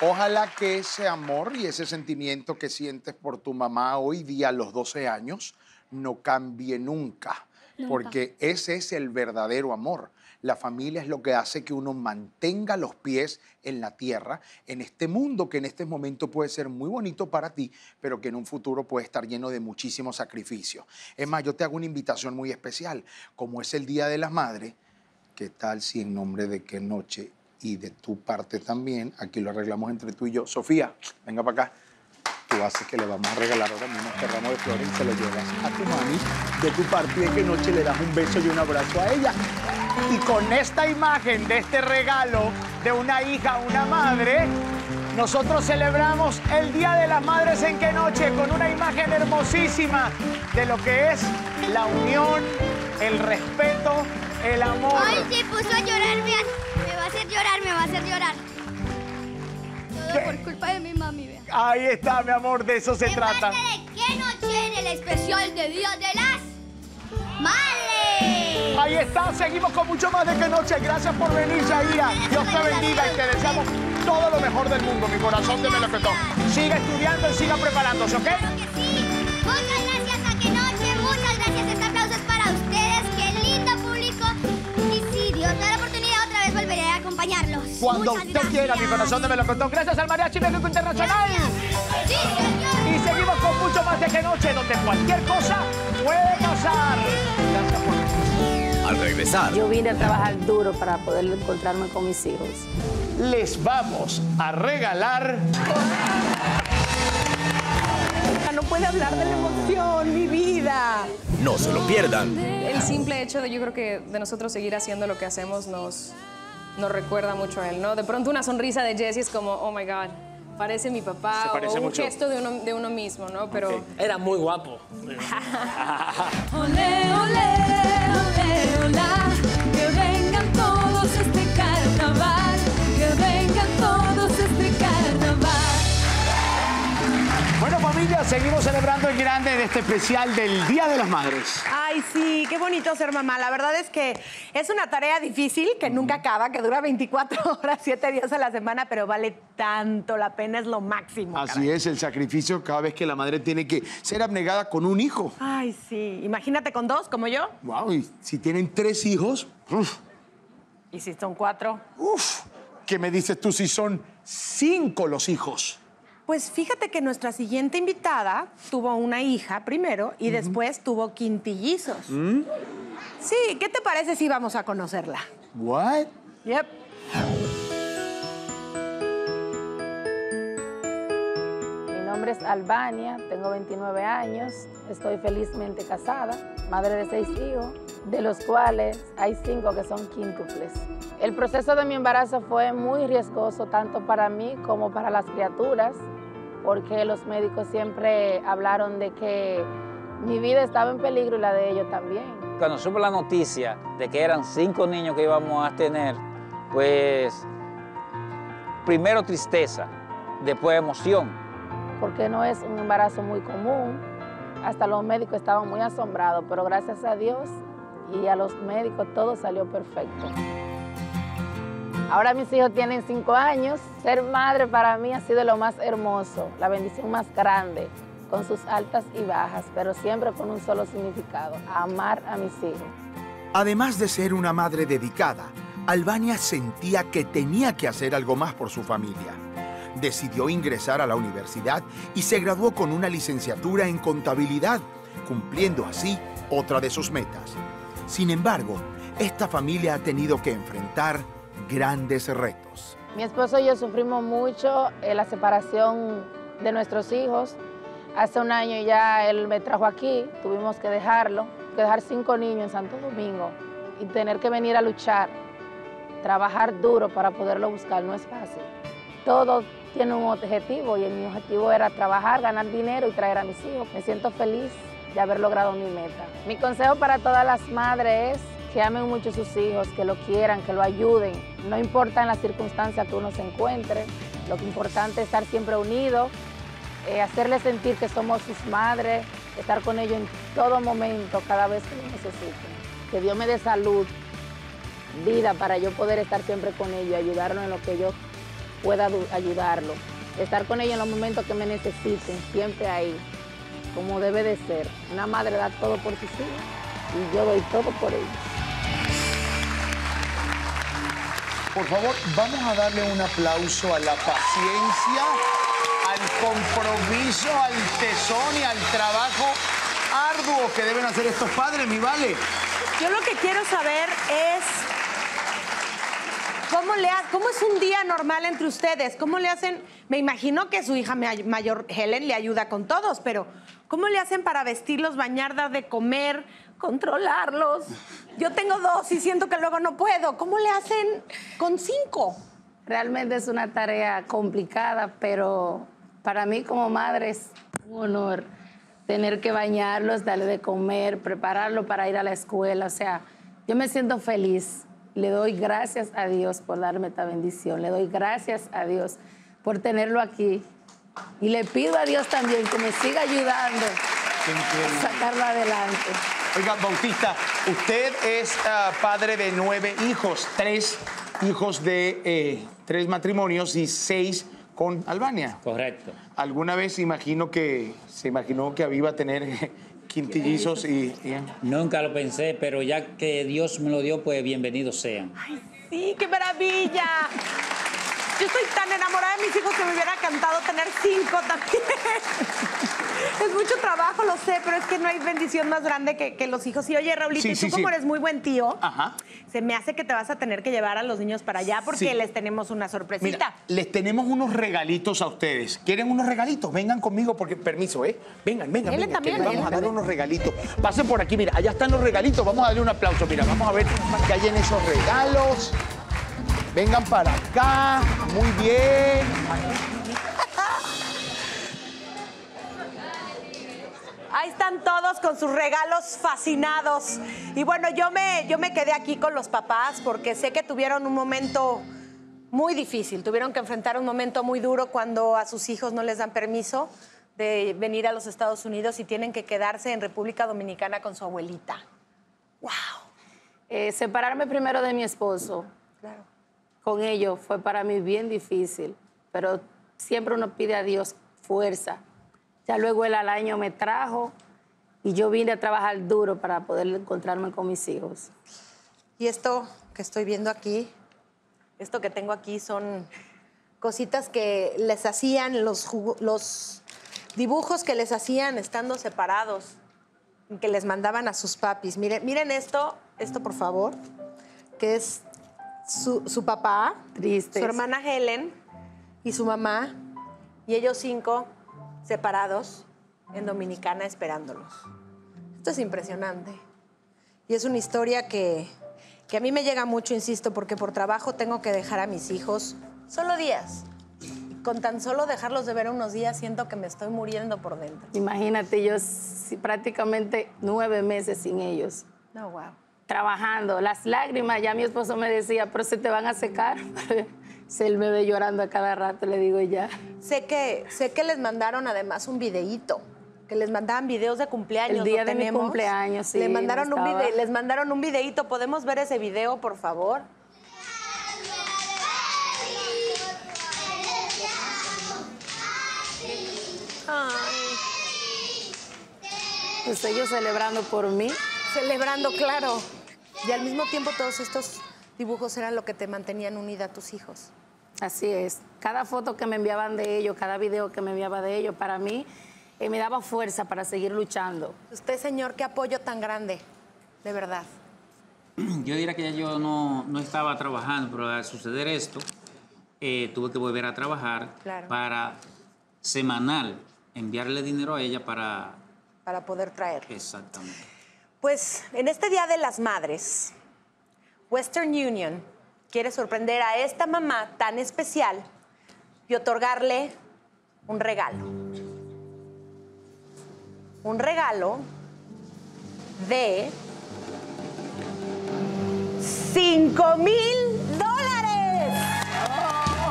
Ojalá que ese amor y ese sentimiento que sientes por tu mamá hoy día a los doce años no cambie nunca, nunca, porque ese es el verdadero amor. La familia es lo que hace que uno mantenga los pies en la tierra, en este mundo que en este momento puede ser muy bonito para ti, pero que en un futuro puede estar lleno de muchísimos sacrificios. Es más, yo te hago una invitación muy especial. Como es el Día de las Madres, ¿qué tal si en nombre de qué noche y de tu parte también, aquí lo arreglamos entre tú y yo? Sofía, venga para acá. Tú haces que le vamos a regalar ahora mismo este ramo de flores y se lo llevas a tu mami. De tu parte, de qué noche, le das un beso y un abrazo a ella. Y con esta imagen de este regalo de una hija a una madre, nosotros celebramos el Día de las Madres en qué noche con una imagen hermosísima de lo que es la unión, el respeto, el amor. Ay, se puso a llorar, vean. Llorar, me va a hacer llorar. Todo ¿Qué? Por culpa de mi mami, vea. Ahí está, mi amor, de eso se trata. ¿De qué noche en el especial de Día de las Madres? Ahí está, seguimos con mucho más de Que Noche. Gracias por venir, Shaira. Dios te bendiga y te deseamos todo lo mejor del mundo. Mi corazón te melocotó. Siga estudiando y siga preparándose, ¿ok? Claro que sí. Muchas gracias a Que Noche, muchas gracias. Este aplauso es para ustedes. Qué lindo público. Y si Dios me da la oportunidad, otra vez volveré a acompañarlos. Cuando muchas usted gracias. Quiera, mi corazón te melocotó. Gracias al Mariachi México Internacional. Gracias. Sí, señor. Y seguimos con mucho más de Que Noche, donde cualquier cosa puede pasar. Gracias por al regresar. Yo vine a trabajar duro para poder encontrarme con mis hijos. Les vamos a regalar... No puede hablar de la emoción, mi vida. No se lo pierdan. El simple hecho de, yo creo que de nosotros seguir haciendo lo que hacemos nos, nos recuerda mucho a él, ¿no? De pronto una sonrisa de Jesse es como, oh my God. Parece mi papá, parece o un mucho. Gesto de uno, de uno mismo, ¿no? Pero... Okay. Era muy guapo. Olé, olé, olé, olá. Que vengan todos este carnaval. Que vengan todos este carnaval. Bueno, familia, seguimos celebrando el grande en este especial del Día de las Madres. Ay, sí, qué bonito ser mamá. La verdad es que es una tarea difícil que nunca acaba, que dura veinticuatro horas, siete días a la semana, pero vale tanto la pena, es lo máximo. Así caray. Es, el sacrificio cada vez que la madre tiene que ser abnegada con un hijo. Ay, sí. Imagínate con dos, como yo. Wow, y si tienen tres hijos, uf. ¿Y si son cuatro? Uf, ¿qué me dices tú si son cinco los hijos? Pues fíjate que nuestra siguiente invitada tuvo una hija primero y uh-huh. después tuvo quintillizos. ¿Mm? Sí, ¿qué te parece si vamos a conocerla? What? Yep. Mi nombre es Albania, tengo veintinueve años, estoy felizmente casada, madre de seis hijos, de los cuales hay cinco que son quíntuples. El proceso de mi embarazo fue muy riesgoso tanto para mí como para las criaturas, porque los médicos siempre hablaron de que mi vida estaba en peligro y la de ellos también. Cuando supe la noticia de que eran cinco niños que íbamos a tener, pues primero tristeza, después emoción. Porque no es un embarazo muy común, hasta los médicos estaban muy asombrados, pero gracias a Dios y a los médicos todo salió perfecto. Ahora mis hijos tienen cinco años. Ser madre para mí ha sido lo más hermoso, la bendición más grande, con sus altas y bajas, pero siempre con un solo significado, amar a mis hijos. Además de ser una madre dedicada, Albania sentía que tenía que hacer algo más por su familia. Decidió ingresar a la universidad y se graduó con una licenciatura en contabilidad, cumpliendo así otra de sus metas. Sin embargo, esta familia ha tenido que enfrentar grandes retos. Mi esposo y yo sufrimos mucho eh, la separación de nuestros hijos. Hace un año ya él me trajo aquí, tuvimos que dejarlo, que dejar cinco niños en Santo Domingo y tener que venir a luchar, trabajar duro para poderlo buscar no es fácil. Todo tiene un objetivo y mi objetivo era trabajar, ganar dinero y traer a mis hijos. Me siento feliz de haber logrado mi meta. Mi consejo para todas las madres es que amen mucho a sus hijos, que lo quieran, que lo ayuden. No importa en las circunstancias que uno se encuentre, lo que importante es estar siempre unidos, eh, hacerles sentir que somos sus madres, estar con ellos en todo momento, cada vez que lo necesiten. Que Dios me dé salud, vida, para yo poder estar siempre con ellos, ayudarlos en lo que yo pueda ayudarlos. Estar con ellos en los momentos que me necesiten, siempre ahí, como debe de ser. Una madre da todo por sus hijos y yo doy todo por ellos. Por favor, vamos a darle un aplauso a la paciencia, al compromiso, al tesón y al trabajo arduo que deben hacer estos padres, mi vale. Yo lo que quiero saber es cómo le ha, cómo es un día normal entre ustedes, cómo le hacen, me imagino que su hija mayor Helen le ayuda con todos, pero ¿cómo le hacen para vestirlos, bañar, dar de comer, controlarlos? Yo tengo dos y siento que luego no puedo. ¿Cómo le hacen con cinco? Realmente es una tarea complicada, pero para mí como madre es un honor tener que bañarlos, darle de comer, prepararlo para ir a la escuela. O sea, yo me siento feliz. Le doy gracias a Dios por darme esta bendición. Le doy gracias a Dios por tenerlo aquí. Y le pido a Dios también que me siga ayudando a sacarlo adelante. Oiga, Bautista, usted es uh, padre de nueve hijos, tres hijos de eh, tres matrimonios y seis con Albania. Correcto. ¿Alguna vez imagino que se imaginó que iba a tener quintillizos y, y...? Nunca lo pensé, pero ya que Dios me lo dio, pues bienvenidos sean. ¡Ay, sí! ¡Qué maravilla! Yo estoy tan enamorada de mis hijos que me hubiera encantado tener cinco también. Es mucho trabajo, lo sé, pero es que no hay bendición más grande que, que los hijos. Y oye, Raulito, sí, y tú sí, como sí. eres muy buen tío, ajá, se me hace que te vas a tener que llevar a los niños para allá porque sí. les tenemos una sorpresita. Mira, les tenemos unos regalitos a ustedes. ¿Quieren unos regalitos? Vengan conmigo porque, permiso, ¿eh? Vengan, vengan, vengan, también, que les vamos a dar unos regalitos. Pasen por aquí, mira, allá están los regalitos. Vamos a darle un aplauso, mira, vamos a ver qué hay en esos regalos. Vengan para acá, muy bien. Ahí están todos con sus regalos fascinados. Y bueno, yo me, yo me quedé aquí con los papás porque sé que tuvieron un momento muy difícil. Tuvieron que enfrentar un momento muy duro cuando a sus hijos no les dan permiso de venir a los Estados Unidos y tienen que quedarse en República Dominicana con su abuelita. ¡Wow! Eh, separarme primero de mi esposo. Claro. Con ellos fue para mí bien difícil, pero siempre uno pide a Dios fuerza. Ya luego él al año me trajo y yo vine a trabajar duro para poder encontrarme con mis hijos. Y esto que estoy viendo aquí, esto que tengo aquí son cositas que les hacían, los, los dibujos que les hacían estando separados, que les mandaban a sus papis. Miren, miren esto, esto por favor, que es... Su, su papá, Tristes. Su hermana Helen y su mamá, y ellos cinco separados en Dominicana esperándolos. Esto es impresionante. Y es una historia que, que a mí me llega mucho, insisto, porque por trabajo tengo que dejar a mis hijos solo días. Y con tan solo dejarlos de ver unos días siento que me estoy muriendo por dentro. Imagínate, yo prácticamente nueve meses sin ellos. No, wow. Trabajando, las lágrimas, ya mi esposo me decía, pero se te van a secar. Se me ve llorando a cada rato, le digo ya. Sé que, sé que les mandaron además un videíto, que les mandaban videos de cumpleaños. El día ¿no de tenemos? Mi cumpleaños, sí. Le mandaron un vide les mandaron un videíto, ¿podemos ver ese video, por favor? Ay. Pues ellos celebrando por mí. Celebrando, claro. Y al mismo tiempo todos estos dibujos eran lo que te mantenían unida a tus hijos. Así es. Cada foto que me enviaban de ellos, cada video que me enviaba de ellos, para mí eh, me daba fuerza para seguir luchando. Usted, señor, qué apoyo tan grande, de verdad. Yo diría que ya yo no, no estaba trabajando, pero al suceder esto, eh, tuve que volver a trabajar claro. para semanal enviarle dinero a ella para... Para poder traer. Exactamente. Pues en este Día de las Madres, Western Union quiere sorprender a esta mamá tan especial y otorgarle un regalo. Un regalo de cinco mil dólares. Oh.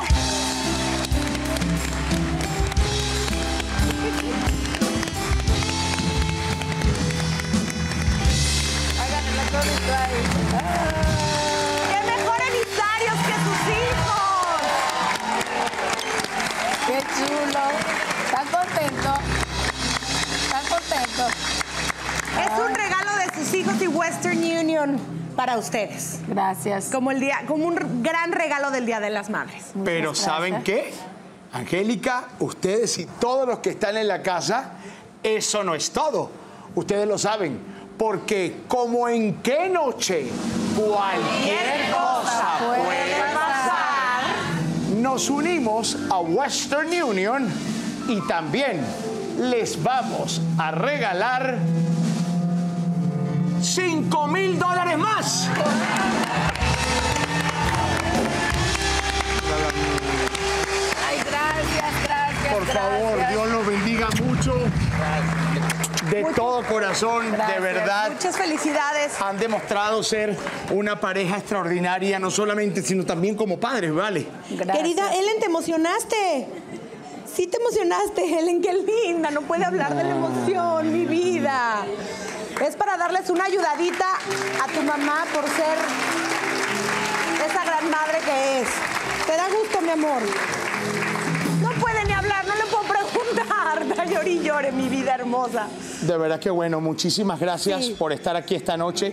¡Qué mejor emisarios que sus hijos! ¡Qué chulo! ¿Están contentos? ¿Están contentos? Es un regalo de sus hijos y Western Union para ustedes. Gracias. Como, el día, como un gran regalo del Día de las Madres. Muchas Pero gracias. ¿Saben qué? Angélica, ustedes y todos los que están en la casa, eso no es todo. Ustedes lo saben. Porque como en qué noche cualquier cosa puede pasar, nos unimos a Western Union y también les vamos a regalar cinco mil dólares más. Ay, gracias, gracias. Por favor, gracias. Dios los bendiga mucho. Gracias. De Muchas, todo corazón, gracias. De verdad. Muchas felicidades. Han demostrado ser una pareja extraordinaria, no solamente, sino también como padres, ¿vale? Gracias. Querida Helen, te emocionaste. Sí te emocionaste, Helen, qué linda. No puede hablar de la emoción, mi vida. Es para darles una ayudadita a tu mamá por ser esa gran madre que es. ¿Te da gusto, mi amor? No puede ni hablar, no le puedo preguntar. Lloré y lloré, mi vida hermosa. De verdad que bueno, muchísimas gracias sí. por estar aquí esta noche.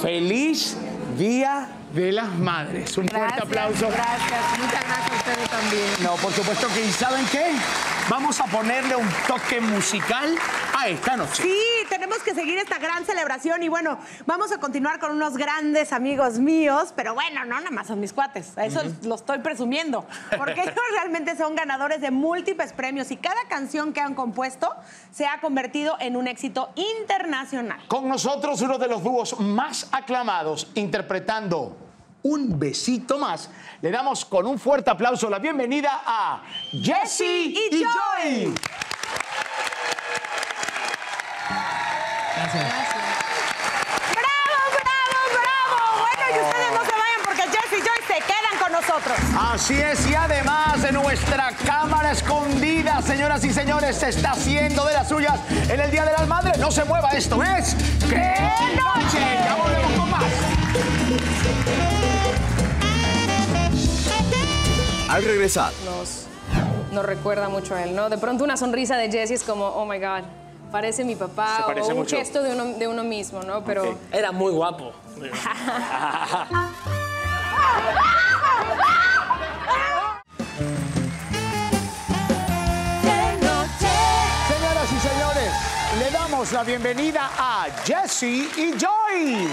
Feliz Día de las Madres. Un gracias, fuerte aplauso. Gracias, muchas gracias a ustedes también. No, por supuesto que, ¿y saben qué? Vamos a ponerle un toque musical a esta noche. Sí, tenemos que seguir esta gran celebración y bueno, vamos a continuar con unos grandes amigos míos, pero bueno, no, nada más son mis cuates, a eso uh-huh. lo estoy presumiendo, porque ellos realmente son ganadores de múltiples premios y cada canción que han compuesto se ha convertido en un éxito internacional. Con nosotros uno de los dúos más aclamados, interpretando Un Besito Más, le damos con un fuerte aplauso la bienvenida a Jesse y, y Joy. Joy. Gracias. Gracias. ¡Bravo, bravo, bravo! Bueno, y ustedes no se vayan porque Jesse y Joy se quedan con nosotros. Así es, y además en nuestra cámara escondida, señoras y señores, se está haciendo de las suyas en el Día de las Madres. No se mueva, esto es... ¡Qué noche! Ya volvemos con más. Al regresar. Nos, nos recuerda mucho a él, ¿no? De pronto una sonrisa de Jesse es como, oh my God, parece mi papá, parece o un mucho. gesto de uno, de uno mismo, ¿no? Pero okay. Era muy guapo. Señoras y señores, le damos la bienvenida a Jesse y Joy.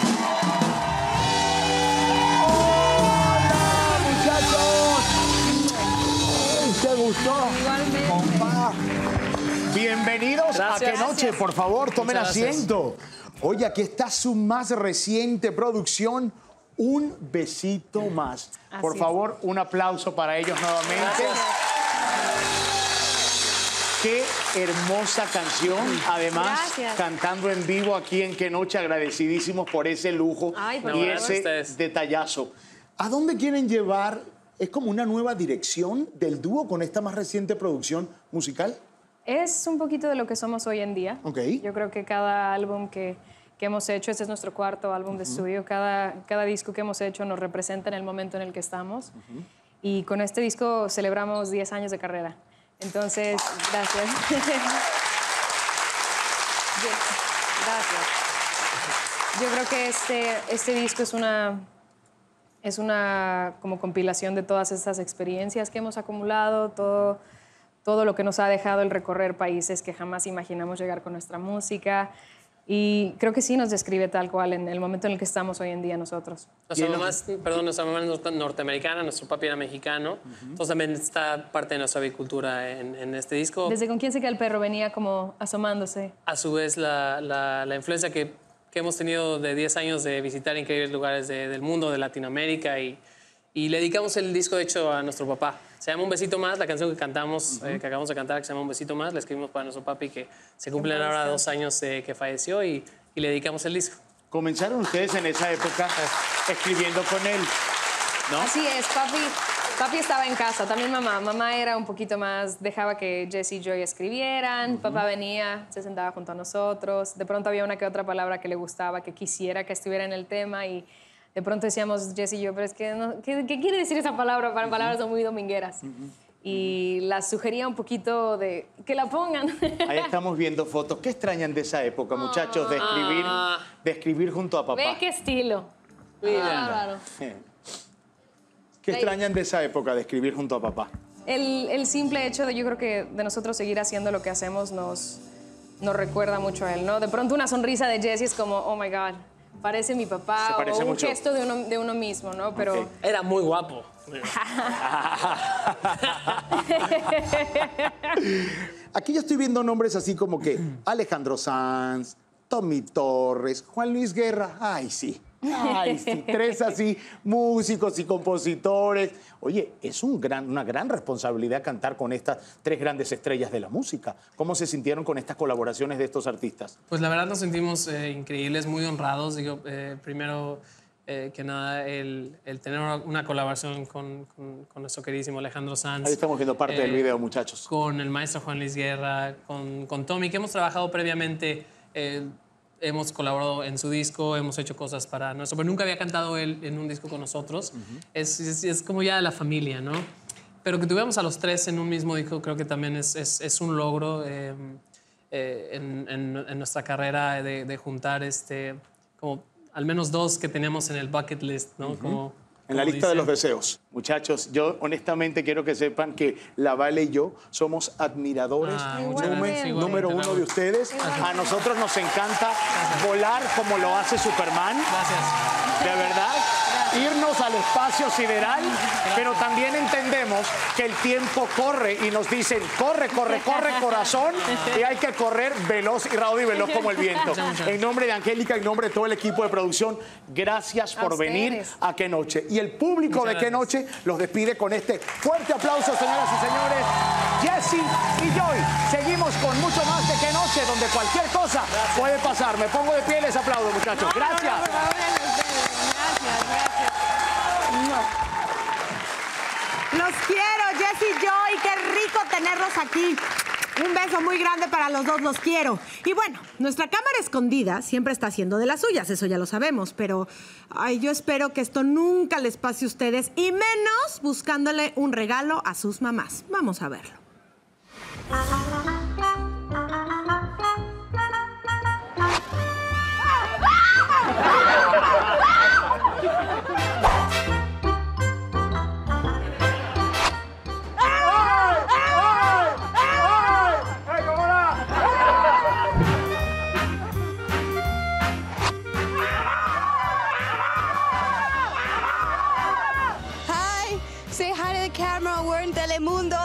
Gustó. Igualmente. Compa. Bienvenidos Gracias. a Qué Noche, por favor, tomen asiento. Oye, aquí está su más reciente producción, Un Besito mm. Más. Así por favor, es. un aplauso para ellos nuevamente. Gracias. Qué hermosa canción. Además, Gracias. cantando en vivo aquí en Qué Noche, agradecidísimos por ese lujo Ay, por y no, ese ustedes. detallazo. ¿A dónde quieren llevar? ¿Es como una nueva dirección del dúo con esta más reciente producción musical? Es un poquito de lo que somos hoy en día. Okay. Yo creo que cada álbum que, que hemos hecho, este es nuestro cuarto álbum uh-huh. de estudio, cada, cada disco que hemos hecho nos representa en el momento en el que estamos. Uh-huh. Y con este disco celebramos diez años de carrera. Entonces, wow. gracias. Gracias. Yo creo que este, este disco es una... Es una como compilación de todas esas experiencias que hemos acumulado, todo, todo lo que nos ha dejado el recorrer países que jamás imaginamos llegar con nuestra música. Y creo que sí nos describe tal cual en el momento en el que estamos hoy en día nosotros. Nuestra mamá, perdón, nuestra mamá es norteamericana, nuestro papi era mexicano. Uh-huh. Entonces también está parte de nuestra bicultura en, en este disco. Desde Con Quién Se Queda el Perro venía como asomándose. A su vez, la, la, la influencia que... que hemos tenido de diez años de visitar increíbles lugares de, del mundo, de Latinoamérica, y, y le dedicamos el disco, de hecho, a nuestro papá. Se llama Un Besito Más, la canción que cantamos, uh-huh. eh, que acabamos de cantar, que se llama Un Besito Más, la escribimos para nuestro papi, que se cumplen ahora dos años eh, que falleció, y, y le dedicamos el disco. Comenzaron ustedes en esa época escribiendo con él, ¿no? Así es, papi. Papi estaba en casa, también mamá. Mamá era un poquito más, dejaba que Jesse y Joy escribieran, uh-huh. papá venía, se sentaba junto a nosotros, de pronto había una que otra palabra que le gustaba, que quisiera que estuviera en el tema y de pronto decíamos Jesse y yo, pero es que, no, ¿qué, qué quiere decir esa palabra? Para uh-huh. palabras son muy domingueras. Uh-huh. Y la sugería un poquito de que la pongan. Ahí estamos viendo fotos. ¿Qué extrañan de esa época, muchachos, de escribir, de escribir junto a papá? Ve qué estilo. Mira. Ah, ¿Qué extrañan de esa época de escribir junto a papá? El, el simple hecho de, yo creo que de nosotros seguir haciendo lo que hacemos nos, nos recuerda mucho a él, ¿no? De pronto una sonrisa de Jesse es como, oh my God, parece mi papá, parece o mucho. un gesto de uno, de uno mismo, ¿no? Pero okay. Era muy guapo. Aquí yo estoy viendo nombres así como que Alejandro Sanz, Tommy Torres, Juan Luis Guerra, ay sí. Ay, sí, tres así, músicos y compositores. Oye, es un gran, una gran responsabilidad cantar con estas tres grandes estrellas de la música. ¿Cómo se sintieron con estas colaboraciones de estos artistas? Pues la verdad nos sentimos eh, increíbles, muy honrados. Digo, eh, primero eh, que nada, el, el tener una colaboración con, con, con nuestro queridísimo Alejandro Sanz. Ahí estamos viendo parte eh, del video, muchachos. Con el maestro Juan Luis Guerra, con, con Tommy, que hemos trabajado previamente... Eh, hemos colaborado en su disco, hemos hecho cosas para nuestro... Pero nunca había cantado él en un disco con nosotros. Uh-huh. es, es, es como ya de la familia, ¿no? Pero que tuviéramos a los tres en un mismo disco creo que también es, es, es un logro eh, eh, en, en, en nuestra carrera de, de juntar este, como al menos dos que teníamos en el bucket list, ¿no? Uh-huh. Como... En la lista de los deseos. Muchachos, yo honestamente quiero que sepan que La Vale y yo somos admiradores ah, número, número uno de ustedes. A nosotros nos encanta volar como lo hace Superman. Gracias. De verdad. Irnos al espacio sideral, pero también entendemos que el tiempo corre y nos dicen, corre, corre, corre, corazón, y hay que correr veloz y raudo y veloz como el viento. En nombre de Angélica, en nombre de todo el equipo de producción, gracias por venir a Qué Noche. Y el público Muchas de Qué Noche los despide con este fuerte aplauso, señoras y señores. Jesse y Joy, seguimos con mucho más de Qué Noche, donde cualquier cosa gracias. puede pasar. Me pongo de pie y les aplaudo, muchachos. No, gracias. No, no, no, no, no, no. Gracias. Los quiero, Jesse y Joy. Qué rico tenerlos aquí. Un beso muy grande para los dos, los quiero. Y bueno, nuestra cámara escondida siempre está haciendo de las suyas, eso ya lo sabemos, pero ay, yo espero que esto nunca les pase a ustedes, y menos buscándole un regalo a sus mamás. Vamos a verlo. Mundo.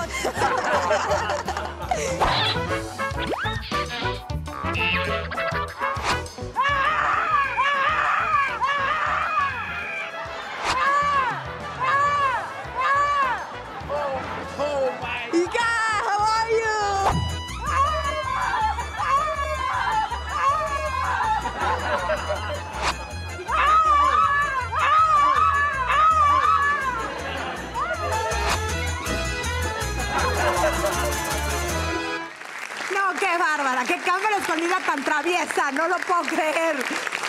Tan traviesa, no lo puedo creer.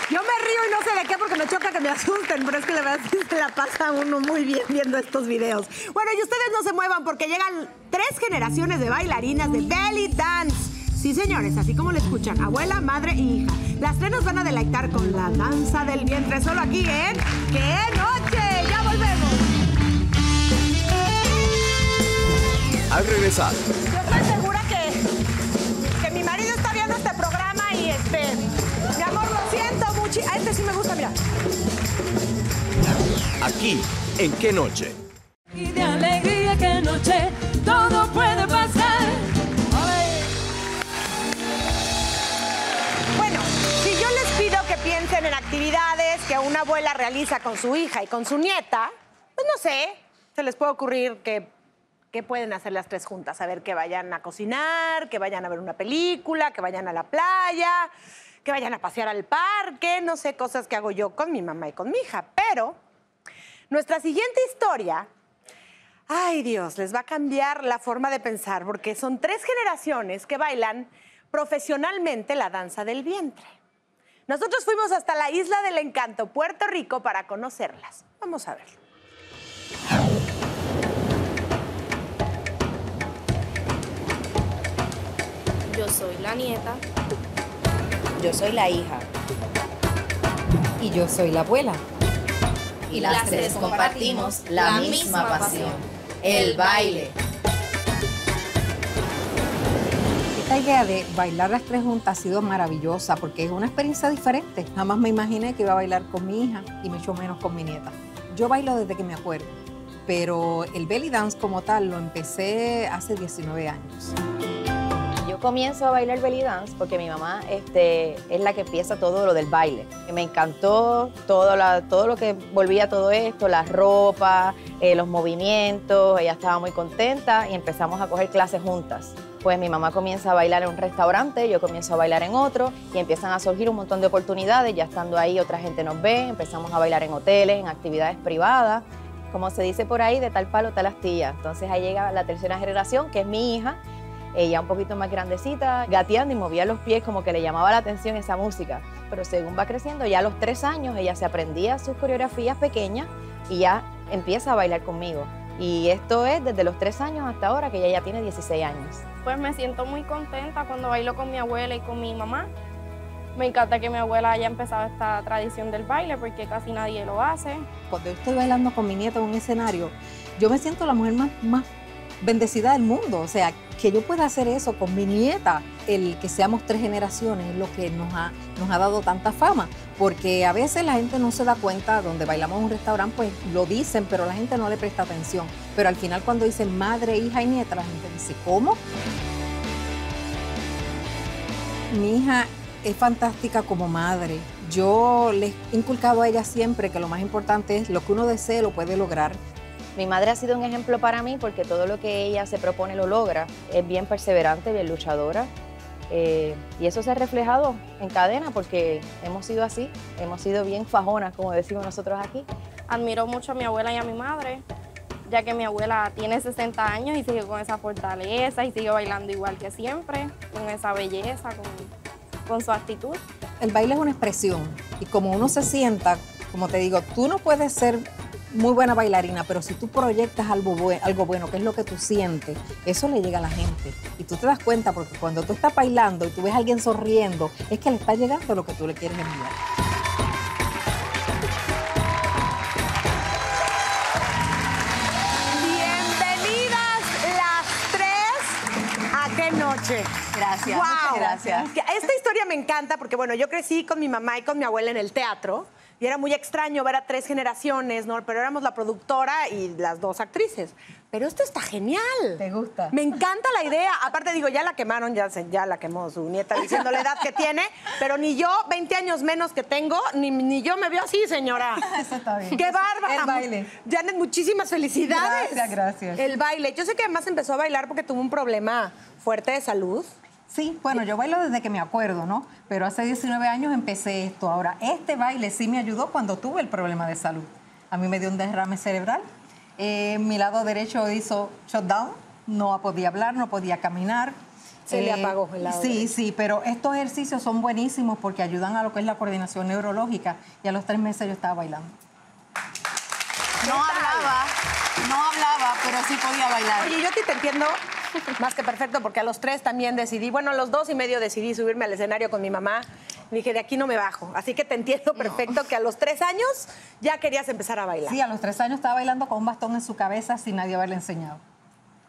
Yo me río y no sé de qué porque me choca que me asusten, pero es que la verdad sí se la pasa uno muy bien viendo estos videos. Bueno, y ustedes no se muevan porque llegan tres generaciones de bailarinas de belly dance. Sí, señores, así como lo escuchan, abuela, madre y hija. Las tres nos van a deleitar con la danza del vientre, solo aquí en ¡Qué Noche! ¡Ya volvemos! Al regresar... Yo estoy segura que, que mi marido está viendo este programa. Mi amor, lo siento mucho. A este sí me gusta, mira. Aquí, en Qué Noche. Y de alegría, qué noche, todo puede pasar. Bueno, si yo les pido que piensen en actividades que una abuela realiza con su hija y con su nieta, pues no sé, se les puede ocurrir que... ¿Qué pueden hacer las tres juntas? A ver, que vayan a cocinar, que vayan a ver una película, que vayan a la playa, que vayan a pasear al parque, no sé, cosas que hago yo con mi mamá y con mi hija. Pero nuestra siguiente historia, ay Dios, les va a cambiar la forma de pensar, porque son tres generaciones que bailan profesionalmente la danza del vientre. Nosotros fuimos hasta la Isla del Encanto, Puerto Rico, para conocerlas. Vamos a verlo. Yo soy la nieta. Yo soy la hija. Y yo soy la abuela. Y las, las tres compartimos la misma pasión, el baile. Esta idea de bailar las tres juntas ha sido maravillosa porque es una experiencia diferente. Jamás me imaginé que iba a bailar con mi hija y mucho menos con mi nieta. Yo bailo desde que me acuerdo, pero el belly dance como tal lo empecé hace diecinueve años. Yo comienzo a bailar belly dance porque mi mamá este, es la que empieza todo lo del baile. Me encantó todo, la, todo lo que volvía todo esto, la ropa, eh, los movimientos. Ella estaba muy contenta y empezamos a coger clases juntas. Pues mi mamá comienza a bailar en un restaurante, yo comienzo a bailar en otro y empiezan a surgir un montón de oportunidades. Ya estando ahí otra gente nos ve, empezamos a bailar en hoteles, en actividades privadas. Como se dice por ahí, de tal palo, tal astilla. Entonces ahí llega la tercera generación, que es mi hija. Ella un poquito más grandecita, gateando y movía los pies, como que le llamaba la atención esa música. pero según va creciendo, ya a los tres años ella se aprendía sus coreografías pequeñas y ya empieza a bailar conmigo. Y esto es desde los tres años hasta ahora, que ella ya tiene dieciséis años. Pues me siento muy contenta cuando bailo con mi abuela y con mi mamá. Me encanta que mi abuela haya empezado esta tradición del baile porque casi nadie lo hace. Cuando yo estoy bailando con mi nieta en un escenario, yo me siento la mujer más, más bendecida del mundo. O sea, que yo pueda hacer eso con mi nieta, el que seamos tres generaciones, es lo que nos ha, nos ha dado tanta fama. Porque a veces la gente no se da cuenta, donde bailamos en un restaurante, pues lo dicen, pero la gente no le presta atención. Pero al final cuando dicen madre, hija y nieta, la gente dice, ¿cómo? Mi hija es fantástica como madre. Yo les he inculcado a ella siempre que lo más importante es lo que uno desee lo puede lograr. Mi madre ha sido un ejemplo para mí porque todo lo que ella se propone lo logra. Es bien perseverante, bien luchadora. Eh, y eso se ha reflejado en Cadena porque hemos sido así, hemos sido bien fajonas, como decimos nosotros aquí. Admiro mucho a mi abuela y a mi madre, ya que mi abuela tiene sesenta años y sigue con esa fortaleza y sigue bailando igual que siempre, con esa belleza, con... con su actitud. El baile es una expresión y como uno se sienta, como te digo, tú no puedes ser muy buena bailarina, pero si tú proyectas algo, bu algo bueno, que es lo que tú sientes, eso le llega a la gente. Y tú te das cuenta porque cuando tú estás bailando y tú ves a alguien sonriendo, es que le está llegando lo que tú le quieres enviar. Noche. Gracias, wow. Muchas gracias. Esta historia me encanta porque, bueno, yo crecí con mi mamá y con mi abuela en el teatro y era muy extraño ver a tres generaciones, ¿no? Pero éramos la productora y las dos actrices. Pero esto está genial. ¿Te gusta? Me encanta la idea. Aparte, digo, ya la quemaron, ya, se, ya la quemó su nieta diciendo la edad que tiene, pero ni yo, veinte años menos que tengo, ni, ni yo me veo así, señora. Eso está bien. ¡Qué bárbara! El baile. Janet, muchísimas felicidades. Gracias, gracias. El baile. Yo sé que además empezó a bailar porque tuvo un problema fuerte de salud. Sí, bueno, yo bailo desde que me acuerdo, ¿no? Pero hace diecinueve años empecé esto. Ahora, este baile sí me ayudó cuando tuve el problema de salud. A mí me dio un derrame cerebral. Eh, mi lado derecho hizo shutdown. No podía hablar, no podía caminar. Se eh, le apagó el lado derecho. Sí, sí, pero estos ejercicios son buenísimos porque ayudan a lo que es la coordinación neurológica. Y a los tres meses yo estaba bailando. No hablaba, no hablaba, pero sí podía bailar. Oye, yo a ti te entiendo... Más que perfecto, porque a los tres también decidí, bueno, a los dos y medio decidí subirme al escenario con mi mamá. Dije, de aquí no me bajo. Así que te entiendo perfecto no. Que a los tres años ya querías empezar a bailar. Sí, a los tres años estaba bailando con un bastón en su cabeza sin nadie haberle enseñado.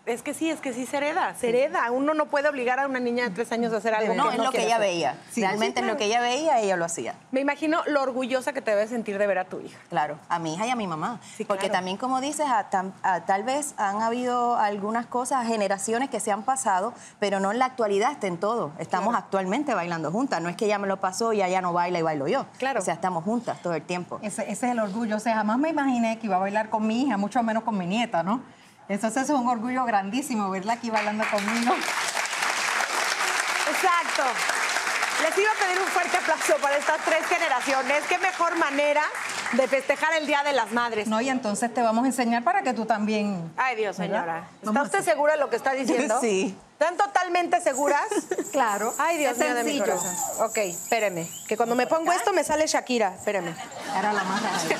Es que sí, es que sí se hereda, se hereda. Uno no puede obligar a una niña de tres años a hacer algo. No, que no es lo que ella hacer. Veía. Sí, realmente sí, claro. En lo que ella veía, ella lo hacía. Me imagino lo orgullosa que te debes sentir de ver a tu hija. Claro, a mi hija y a mi mamá. Sí, porque claro. También, como dices, a, a, tal vez han habido algunas cosas, generaciones que se han pasado, pero no en la actualidad está en todo. Estamos claro. Actualmente bailando juntas. No es que ella me lo pasó y ella no baila y bailo yo. Claro. O sea, estamos juntas todo el tiempo. Ese, ese es el orgullo. O sea, jamás me imaginé que iba a bailar con mi hija, mucho menos con mi nieta, ¿no? Entonces es un orgullo grandísimo verla aquí bailando conmigo. Exacto. Les iba a pedir un fuerte aplauso para estas tres generaciones. Qué mejor manera de festejar el Día de las Madres. No, y entonces te vamos a enseñar para que tú también... Ay, Dios, señora. ¿Está usted segura de lo que está diciendo? Sí. ¿Están totalmente seguras? Claro. Ay, Dios mío de mi corazón. Ok, espéreme. Que cuando me pongo esto me sale Shakira. Espéreme. Era la más grande.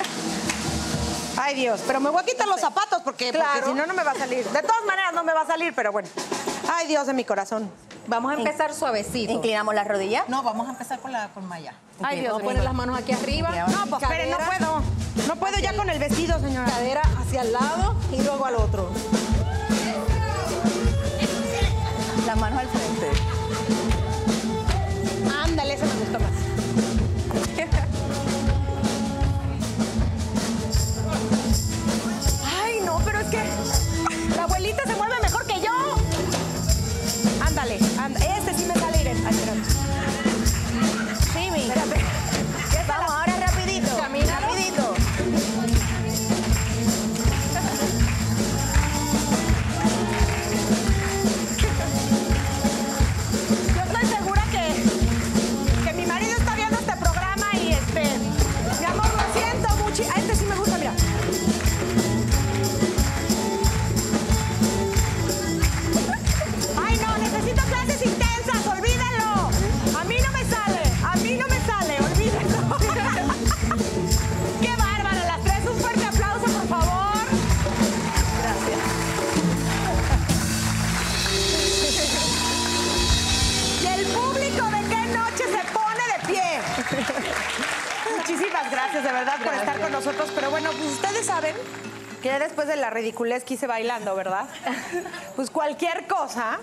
Ay, Dios, pero me voy a quitar los zapatos porque, claro. Porque si no, no me va a salir. De todas maneras, no me va a salir, pero bueno. Ay, Dios de mi corazón. Vamos a empezar suavecito. ¿Inclinamos las rodillas? No, vamos a empezar con la con Maya. Ay, Dios, vamos a poner las manos aquí arriba. No, pues espere, no puedo. No puedo ya con el vestido, señora. Cadera hacia el lado y luego al otro. Las manos al frente. Ándale, ese me gustó más. La abuelita se mueve mejor que yo. Ándale, ándale. Este sí me sale ir. Ay, espérate. Sí, mi. Espérate. Vamos, ahora rapidito. Camina rapidito. Yo estoy segura que, que mi marido está viendo este programa y este... Mi amor, lo siento mucho. A este sí me gusta, mira. Intensas, saben que ya después de la ridiculez que hice bailando, ¿verdad? Pues cualquier cosa,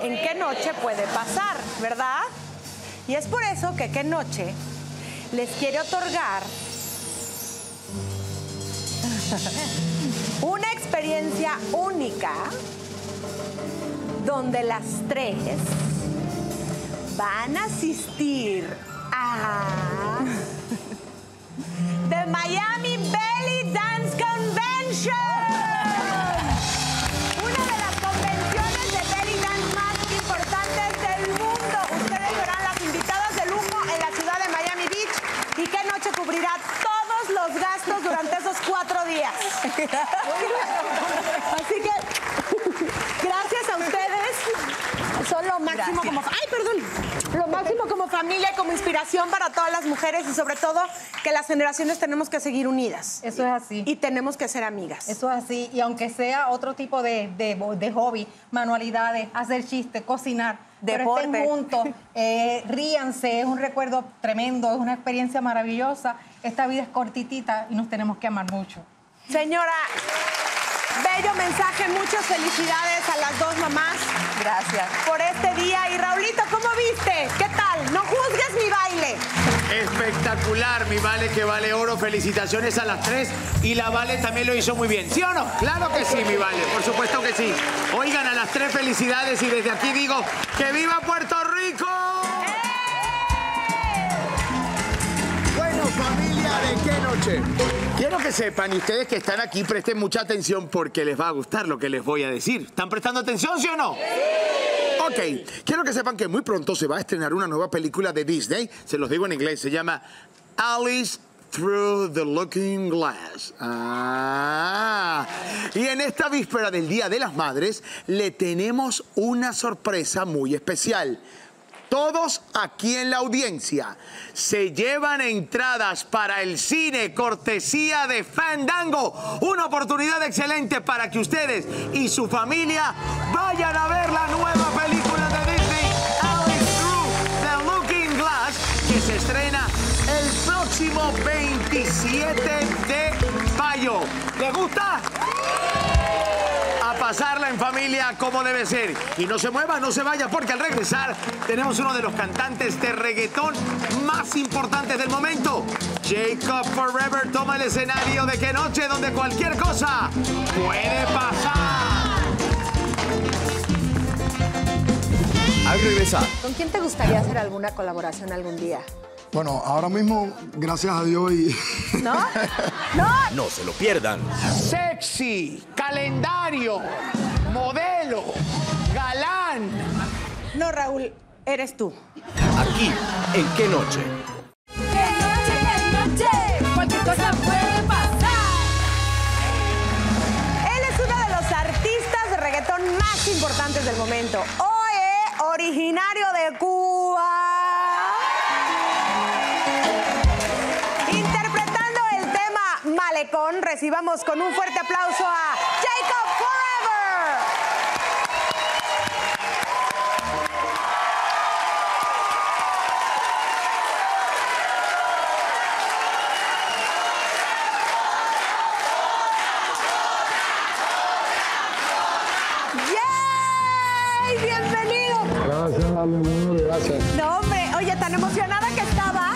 ¿en qué noche puede pasar, verdad? Y es por eso que qué noche les quiere otorgar una experiencia única donde las tres van a asistir a The Miami Belly Dance Convention, una de las convenciones de belly dance más importantes del mundo. Ustedes serán las invitadas de lujo en la ciudad de Miami Beach y qué noche cubrirá todos los gastos durante esos cuatro días. Así que gracias a ustedes, son lo máximo gracias. como... ¡Ay, perdón! Lo máximo como familia y como inspiración para todas las mujeres y sobre todo que las generaciones tenemos que seguir unidas. Eso es así. Y tenemos que ser amigas. Eso es así. Y aunque sea otro tipo de, de, de hobby, manualidades, hacer chistes, cocinar, deporte. Pero estén juntos, eh, ríanse, es un recuerdo tremendo, es una experiencia maravillosa. Esta vida es cortitita y nos tenemos que amar mucho. Señora, bello mensaje, muchas felicidades a las dos mamás. Gracias. Por este día. Y Raulito, ¿cómo viste? ¿Qué tal? No juzgues mi baile. Espectacular, mi Vale, que vale oro. Felicitaciones a las tres. Y la Vale también lo hizo muy bien. ¿Sí o no? Claro que sí, mi Vale. Por supuesto que sí. Oigan, a las tres felicidades. Y desde aquí digo, ¡que viva Puerto Rico! ¡Eh! Bueno, familia, ¿de qué noche? Quiero que sepan, y ustedes que están aquí, presten mucha atención porque les va a gustar lo que les voy a decir. ¿Están prestando atención, sí o no? ¡Sí! Ok, quiero que sepan que muy pronto se va a estrenar una nueva película de Disney. Se los digo en inglés, se llama Alice Through the Looking Glass. Ah. Y en esta víspera del Día de las Madres le tenemos una sorpresa muy especial. Todos aquí en la audiencia se llevan entradas para el cine cortesía de Fandango. Una oportunidad excelente para que ustedes y su familia vayan a ver la nueva película de Disney, Alice Through the Looking Glass, que se estrena el próximo veintisiete de mayo. ¿Les gusta? Pasarla en familia como debe ser. Y no se mueva, no se vaya, porque al regresar tenemos uno de los cantantes de reggaetón más importantes del momento. Jacob Forever toma el escenario de qué noche, donde cualquier cosa puede pasar. Al regresar. ¿Con quién te gustaría hacer alguna colaboración algún día? Bueno, ahora mismo, gracias a Dios y... ¿No? ¡No! No se lo pierdan. Sexy, calendario, modelo, galán. No, Raúl, eres tú. Aquí, en Qué Noche. ¡Qué noche, qué noche! Cualquier cosa puede pasar. Él es uno de los artistas de reggaetón más importantes del momento. Oe, originario de Cuba. Malecón, recibamos con un fuerte aplauso a Jacob Forever. ¡Yay! ¡Bienvenido! Gracias, Malecón, gracias. No, hombre, oye, tan emocionada que estaba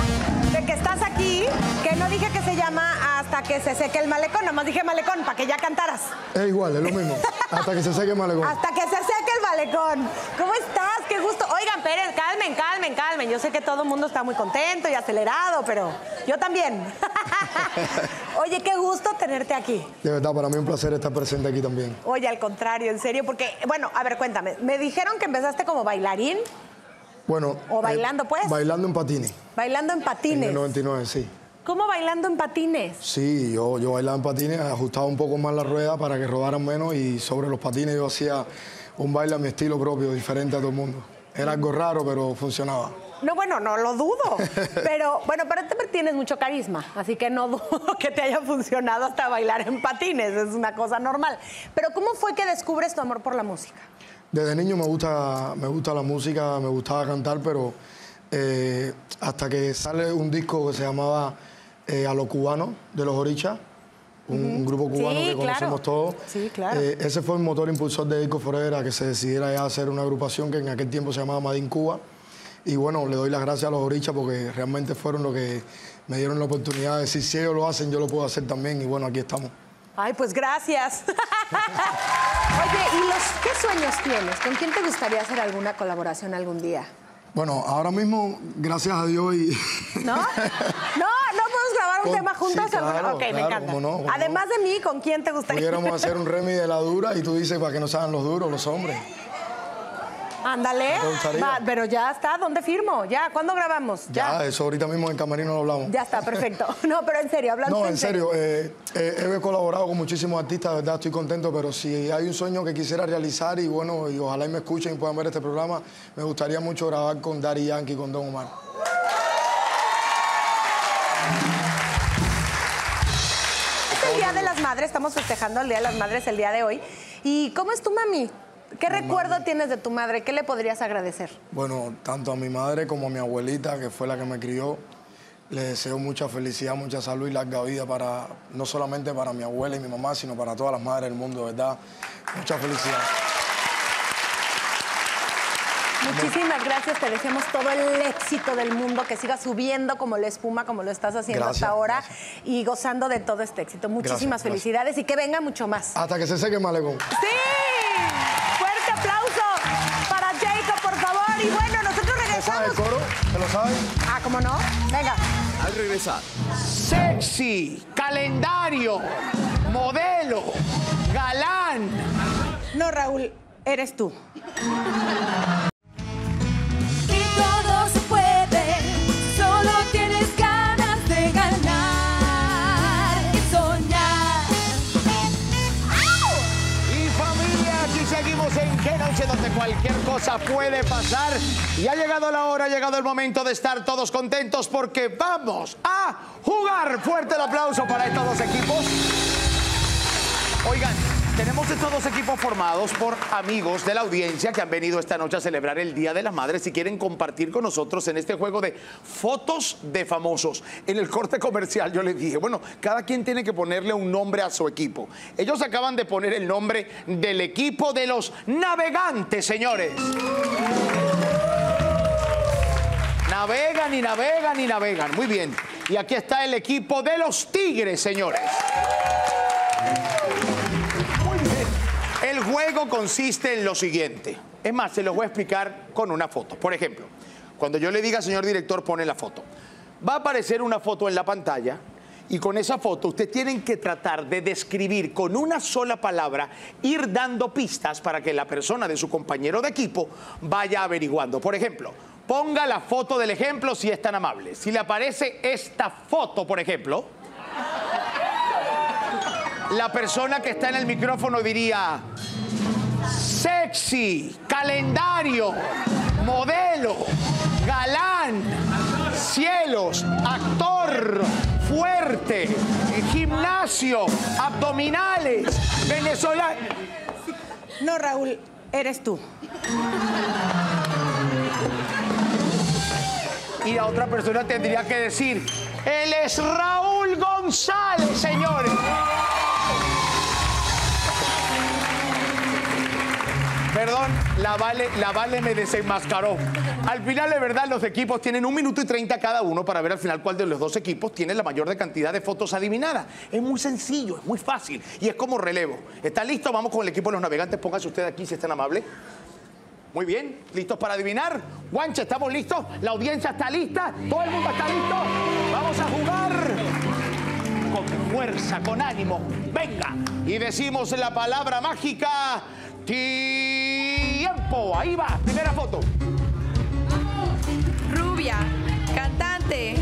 de que estás aquí, que no dije que se llama... Hasta que se seque el malecón, nomás dije malecón, para que ya cantaras. Es igual, es lo mismo. Hasta que se seque el malecón. Hasta que se seque el malecón. ¿Cómo estás? Qué gusto. Oigan, Pérez, calmen, calmen, calmen. Yo sé que todo el mundo está muy contento y acelerado, pero yo también. Oye, qué gusto tenerte aquí. De verdad, para mí un placer estar presente aquí también. Oye, al contrario, en serio, porque, bueno, a ver, cuéntame. Me dijeron que empezaste como bailarín. Bueno. ¿O bailando, eh, pues? Bailando en patines. Bailando en patines. En el noventa y nueve, sí. ¿Cómo bailando en patines? Sí, yo, yo bailaba en patines, ajustaba un poco más la rueda para que rodaran menos y sobre los patines yo hacía un baile a mi estilo propio, diferente a todo el mundo. Era algo raro, pero funcionaba. No, bueno, no lo dudo. Pero, bueno, pero te tienes mucho carisma, así que no dudo que te haya funcionado hasta bailar en patines, es una cosa normal. Pero, ¿cómo fue que descubres tu amor por la música? Desde niño me gusta, me gusta la música, me gustaba cantar, pero eh, hasta que sale un disco que se llamaba... Eh, a los cubanos de los Orichas, un, un grupo cubano, sí, que conocemos, claro, todos. Sí, claro. Eh, ese fue el motor impulsor de Jacob Forever a que se decidiera ya hacer una agrupación que en aquel tiempo se llamaba Madi en Cuba. Y bueno, le doy las gracias a los Orichas porque realmente fueron los que me dieron la oportunidad de decir, si ellos lo hacen, yo lo puedo hacer también. Y bueno, aquí estamos. Ay, pues gracias. Oye, ¿y los, qué sueños tienes? ¿Con quién te gustaría hacer alguna colaboración algún día? Bueno, ahora mismo, gracias a Dios y... ¿No? ¿No? ¿No podemos grabar un con, tema juntos? Sí, claro, ok, claro, me encanta. Como no, como además no, de mí, ¿con quién te gustaría? Pudiéramos hacer un remix de la dura y tú dices, para que no sean los duros, los hombres. Ándale, pero ya está, ¿dónde firmo? Ya, ¿cuándo grabamos? Ya, ya eso ahorita mismo en el camerino lo hablamos. Ya está, perfecto. No, pero en serio, hablando. No, en serio, serio. Eh, eh, he colaborado con muchísimos artistas, de verdad, estoy contento, pero si hay un sueño que quisiera realizar, y bueno, y ojalá y me escuchen y puedan ver este programa, me gustaría mucho grabar con Daddy Yankee, con Don Omar. Es el Día de las Madres, estamos festejando el Día de las Madres el día de hoy. ¿Y cómo es tu mami? ¿Qué mi recuerdo madre. tienes de tu madre? ¿Qué le podrías agradecer? Bueno, tanto a mi madre como a mi abuelita, que fue la que me crió. Le deseo mucha felicidad, mucha salud y larga vida para, no solamente para mi abuela y mi mamá, sino para todas las madres del mundo, ¿verdad? Mucha felicidad. Muchísimas gracias, te deseamos todo el éxito del mundo, que sigas subiendo como la espuma, como lo estás haciendo gracias, hasta ahora, gracias. y gozando de todo este éxito. Muchísimas gracias, felicidades gracias. y que venga mucho más. Hasta que se seque el malecón. ¡Sí! Fuerte aplauso para Jacob, por favor. Y bueno, nosotros regresamos. ¿Te sabes el coro? ¿Te lo sabes? Ah, ¿cómo no? Venga. Al regresar. Sexy, calendario, modelo, galán. No, Raúl, eres tú. Donde cualquier cosa puede pasar, y ha llegado la hora, ha llegado el momento de estar todos contentos porque vamos a jugar. Fuerte el aplauso para estos dos equipos. Oigan, tenemos estos dos equipos formados por amigos de la audiencia que han venido esta noche a celebrar el Día de las Madres y quieren compartir con nosotros en este juego de fotos de famosos. En el corte comercial yo les dije, bueno, cada quien tiene que ponerle un nombre a su equipo. Ellos acaban de poner el nombre del equipo de los navegantes, señores. Navegan y navegan y navegan. Muy bien. Y aquí está el equipo de los tigres, señores. El juego consiste en lo siguiente. Es más, se los voy a explicar con una foto. Por ejemplo, cuando yo le diga, señor director, pone la foto. Va a aparecer una foto en la pantalla y con esa foto ustedes tienen que tratar de describir con una sola palabra, ir dando pistas para que la persona de su compañero de equipo vaya averiguando. Por ejemplo, ponga la foto del ejemplo si es tan amable. Si le aparece esta foto, por ejemplo, la persona que está en el micrófono diría sexy, calendario, modelo, galán, cielos, actor, fuerte, gimnasio, abdominales, venezolano. No, Raúl, eres tú. Y la otra persona tendría que decir, él es Raúl González, señores. Perdón, la Vale, la Vale me desenmascaró. Al final, de verdad, los equipos tienen un minuto y treinta cada uno para ver al final cuál de los dos equipos tiene la mayor cantidad de fotos adivinadas. Es muy sencillo, es muy fácil y es como relevo. ¿Está listo? Vamos con el equipo de los navegantes. Póngase usted aquí si es tan amable. Muy bien, ¿listos para adivinar? Guanche, ¿estamos listos? ¿La audiencia está lista? ¿Todo el mundo está listo? Vamos a jugar. Con fuerza, con ánimo, venga. Y decimos la palabra mágica, tiempo. Ahí va, primera foto. Rubia, cantante,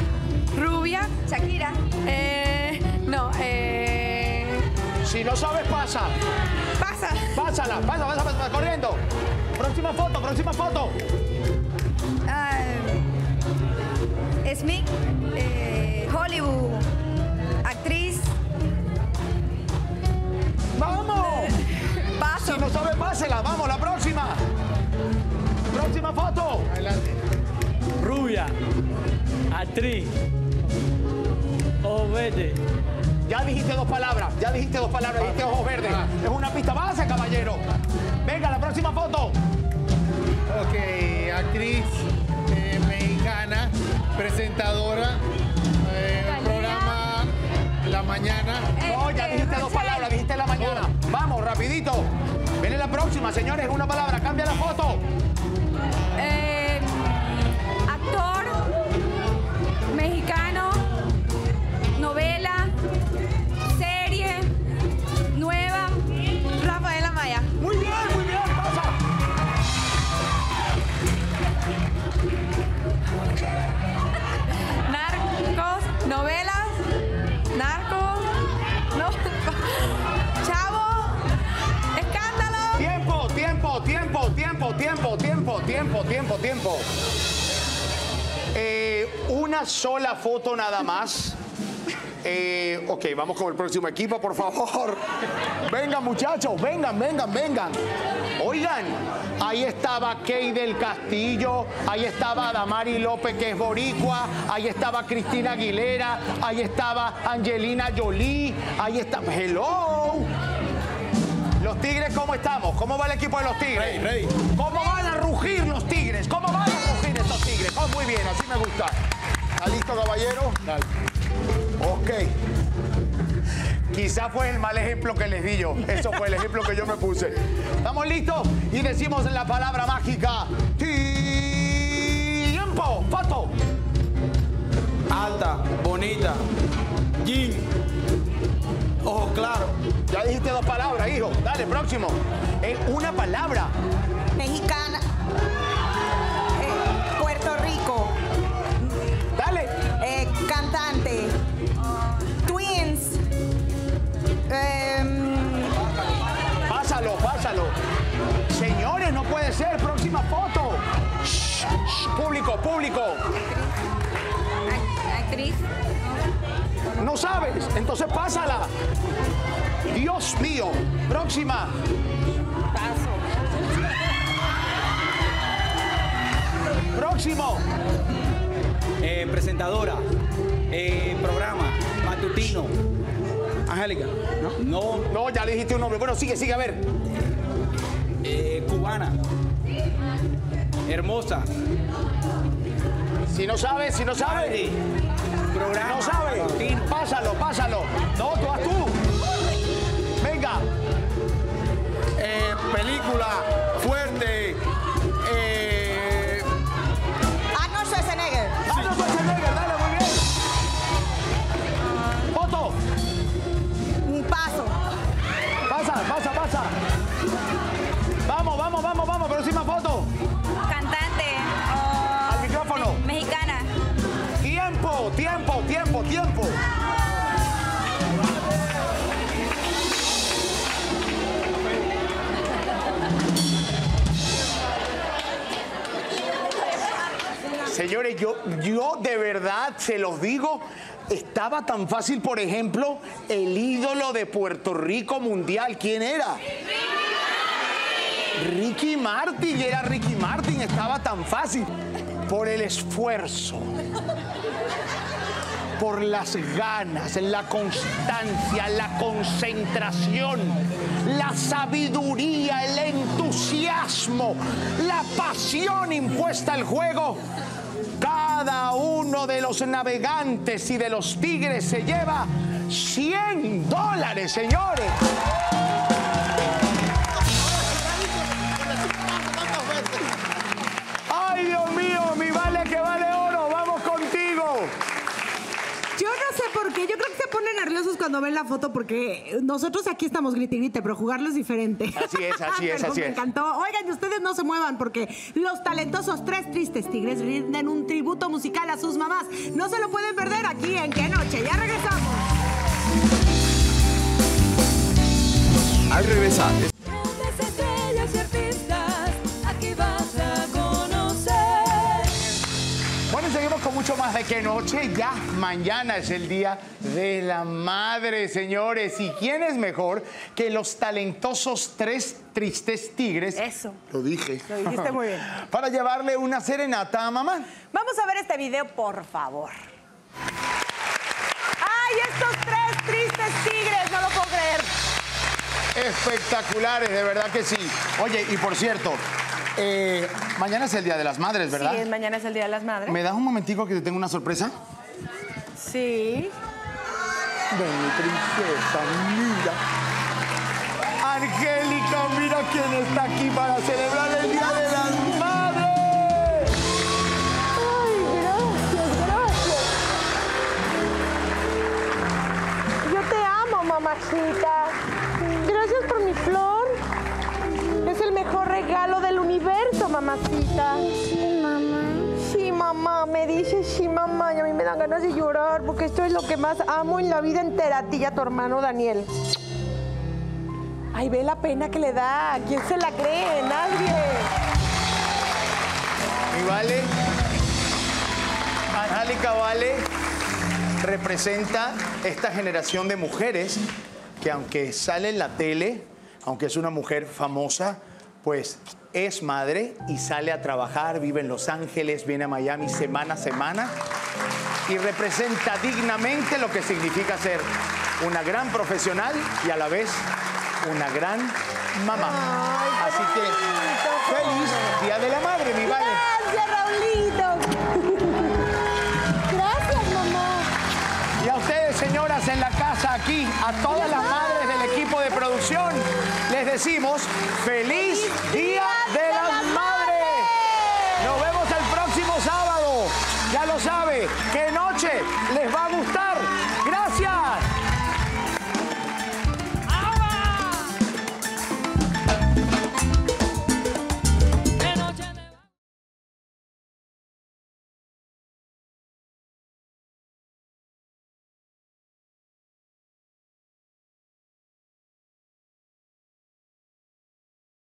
rubia, Shakira. Eh, no, eh... Si no sabes, pasa. Pasa. Pásala, pasa, pasa, pasa, corriendo. Próxima foto, próxima foto. Uh, Smith, eh, Hollywood. Actriz. ¡Vamos! Paso. Si no sabe, pásela. Vamos, la próxima. Próxima foto. Adelante. Rubia. Actriz. Obede. Ya dijiste dos palabras, ya dijiste dos palabras, dijiste ojos verdes. Es una pista base, caballero. Venga, la próxima foto. Ok, actriz eh, mexicana, presentadora, eh, programa La Mañana. No, ya dijiste dos palabras, dijiste La Mañana. Vamos, rapidito. Viene la próxima, señores, una palabra, cambia la foto. Eh, actor mexicano, novela, serie, nueva, Rafael Amaya. Muy bien, muy bien, pasa. Narcos, novelas, narcos, no, Chavo, Escándalo. Tiempo, tiempo, tiempo, tiempo, tiempo, tiempo, tiempo, tiempo, tiempo. Eh, una sola foto nada más. Eh, ok, vamos con el próximo equipo, por favor. Vengan, muchachos, vengan, vengan, vengan. Oigan, ahí estaba Key del Castillo, ahí estaba Damari López, que es boricua, ahí estaba Cristina Aguilera, ahí estaba Angelina Jolie, ahí está... ¡Hello! Los Tigres, ¿cómo estamos? ¿Cómo va el equipo de los Tigres? Rey, rey. ¿Cómo van a rugir los Tigres? ¿Cómo van a rugir estos Tigres? Oh, muy bien, así me gusta. ¿Está listo, caballero? Dale. Ok, quizá fue el mal ejemplo que les di yo. Eso fue el ejemplo que yo me puse. ¿Estamos listos? Y decimos la palabra mágica. ¡Tiempo! ¡Foto! Alta, bonita, jean, ojo claro. Ya dijiste dos palabras, hijo. Dale, próximo. En una palabra. Mexicana. Eh, Puerto Rico. Dale. Eh, cantante. Twins. Eh... Pásalo, pásalo. Señores, no puede ser. Próxima foto. Shh, shh, público, público. Actriz. No sabes. Entonces pásala. Dios mío. Próxima. Paso. Próximo. Eh, presentadora, eh, programa, matutino. Angélica, ¿no? No, no, ya le dijiste un nombre. Bueno, sigue, sigue, a ver. Eh, cubana. Hermosa. Si no sabes, si no sabes. Madre. Programa. No sabes. Matutino. Pásalo, pásalo. No, tú vas tú. Venga. Eh, película fuerte. Pasa, pasa. Vamos, vamos, vamos, vamos. Próxima foto. Cantante. Oh, al micrófono. Me mexicana. Tiempo, tiempo, tiempo, tiempo. Señores, yo, yo de verdad se los digo. Estaba tan fácil, por ejemplo, el ídolo de Puerto Rico mundial. ¿Quién era? Ricky Martin. Era Ricky Martin. Estaba tan fácil. Por el esfuerzo. Por las ganas, la constancia, la concentración, la sabiduría, el entusiasmo, la pasión impuesta al juego. Cada uno de los navegantes y de los tigres se lleva cien dólares, señores. ¡Ay, Dios mío! ¡Mi vale que vale oro! ¡Vamos contigo! Yo no sé por qué. Yo creo que se ponen nerviosos cuando ven la foto porque nosotros aquí estamos gritinite, pero jugarlo es diferente. Así es, así es, así es. Me encantó. Oigan, ustedes no se muevan porque los talentosos Tres Tristes Tigres rinden un tributo musical a sus mamás. No se lo pueden perder aquí en Qué Noche. Ya regresamos. Al regresar. Seguimos con mucho más de Qué Noche. Ya mañana es el Día de la Madre, señores. ¿Y quién es mejor que los talentosos Tres Tristes Tigres? Eso. Lo dije. Lo dijiste muy bien. Para llevarle una serenata a mamá. Vamos a ver este video, por favor. ¡Ah! ¡Ay, estos tres tristes tigres! No lo puedo creer. Espectaculares, de verdad que sí. Oye, y por cierto, eh, mañana es el Día de las Madres, ¿verdad? Sí, mañana es el Día de las Madres. ¿Me das un momentico que te tengo una sorpresa? Sí. Ven, princesa, mira. Angélica, mira quién está aquí para celebrar el Día de las Madres. Ay, gracias, gracias. Yo te amo, mamacita. Gracias por mi flor. Es el mejor regalo del universo, mamacita. Sí, mamá. Sí, mamá, me dice sí, mamá, y a mí me dan ganas de llorar porque esto es lo que más amo en la vida entera, a ti y a tu hermano Daniel. Ay, ve la pena que le da. ¿Quién se la cree? Nadie. Y Vale, Angélica Vale representa esta generación de mujeres que aunque sale en la tele, aunque es una mujer famosa, pues es madre y sale a trabajar, vive en Los Ángeles, viene a Miami semana a semana y representa dignamente lo que significa ser una gran profesional y a la vez una gran mamá. Ay, así que, feliz Día de la Madre, mi Vale. Gracias, Raulito. Gracias, mamá. Y a ustedes, señoras, en la casa, aquí, a todas las madres del equipo de producción, les decimos feliz Día de las Madres. Nos vemos el próximo sábado. Ya lo sabe, qué noche les va a gustar.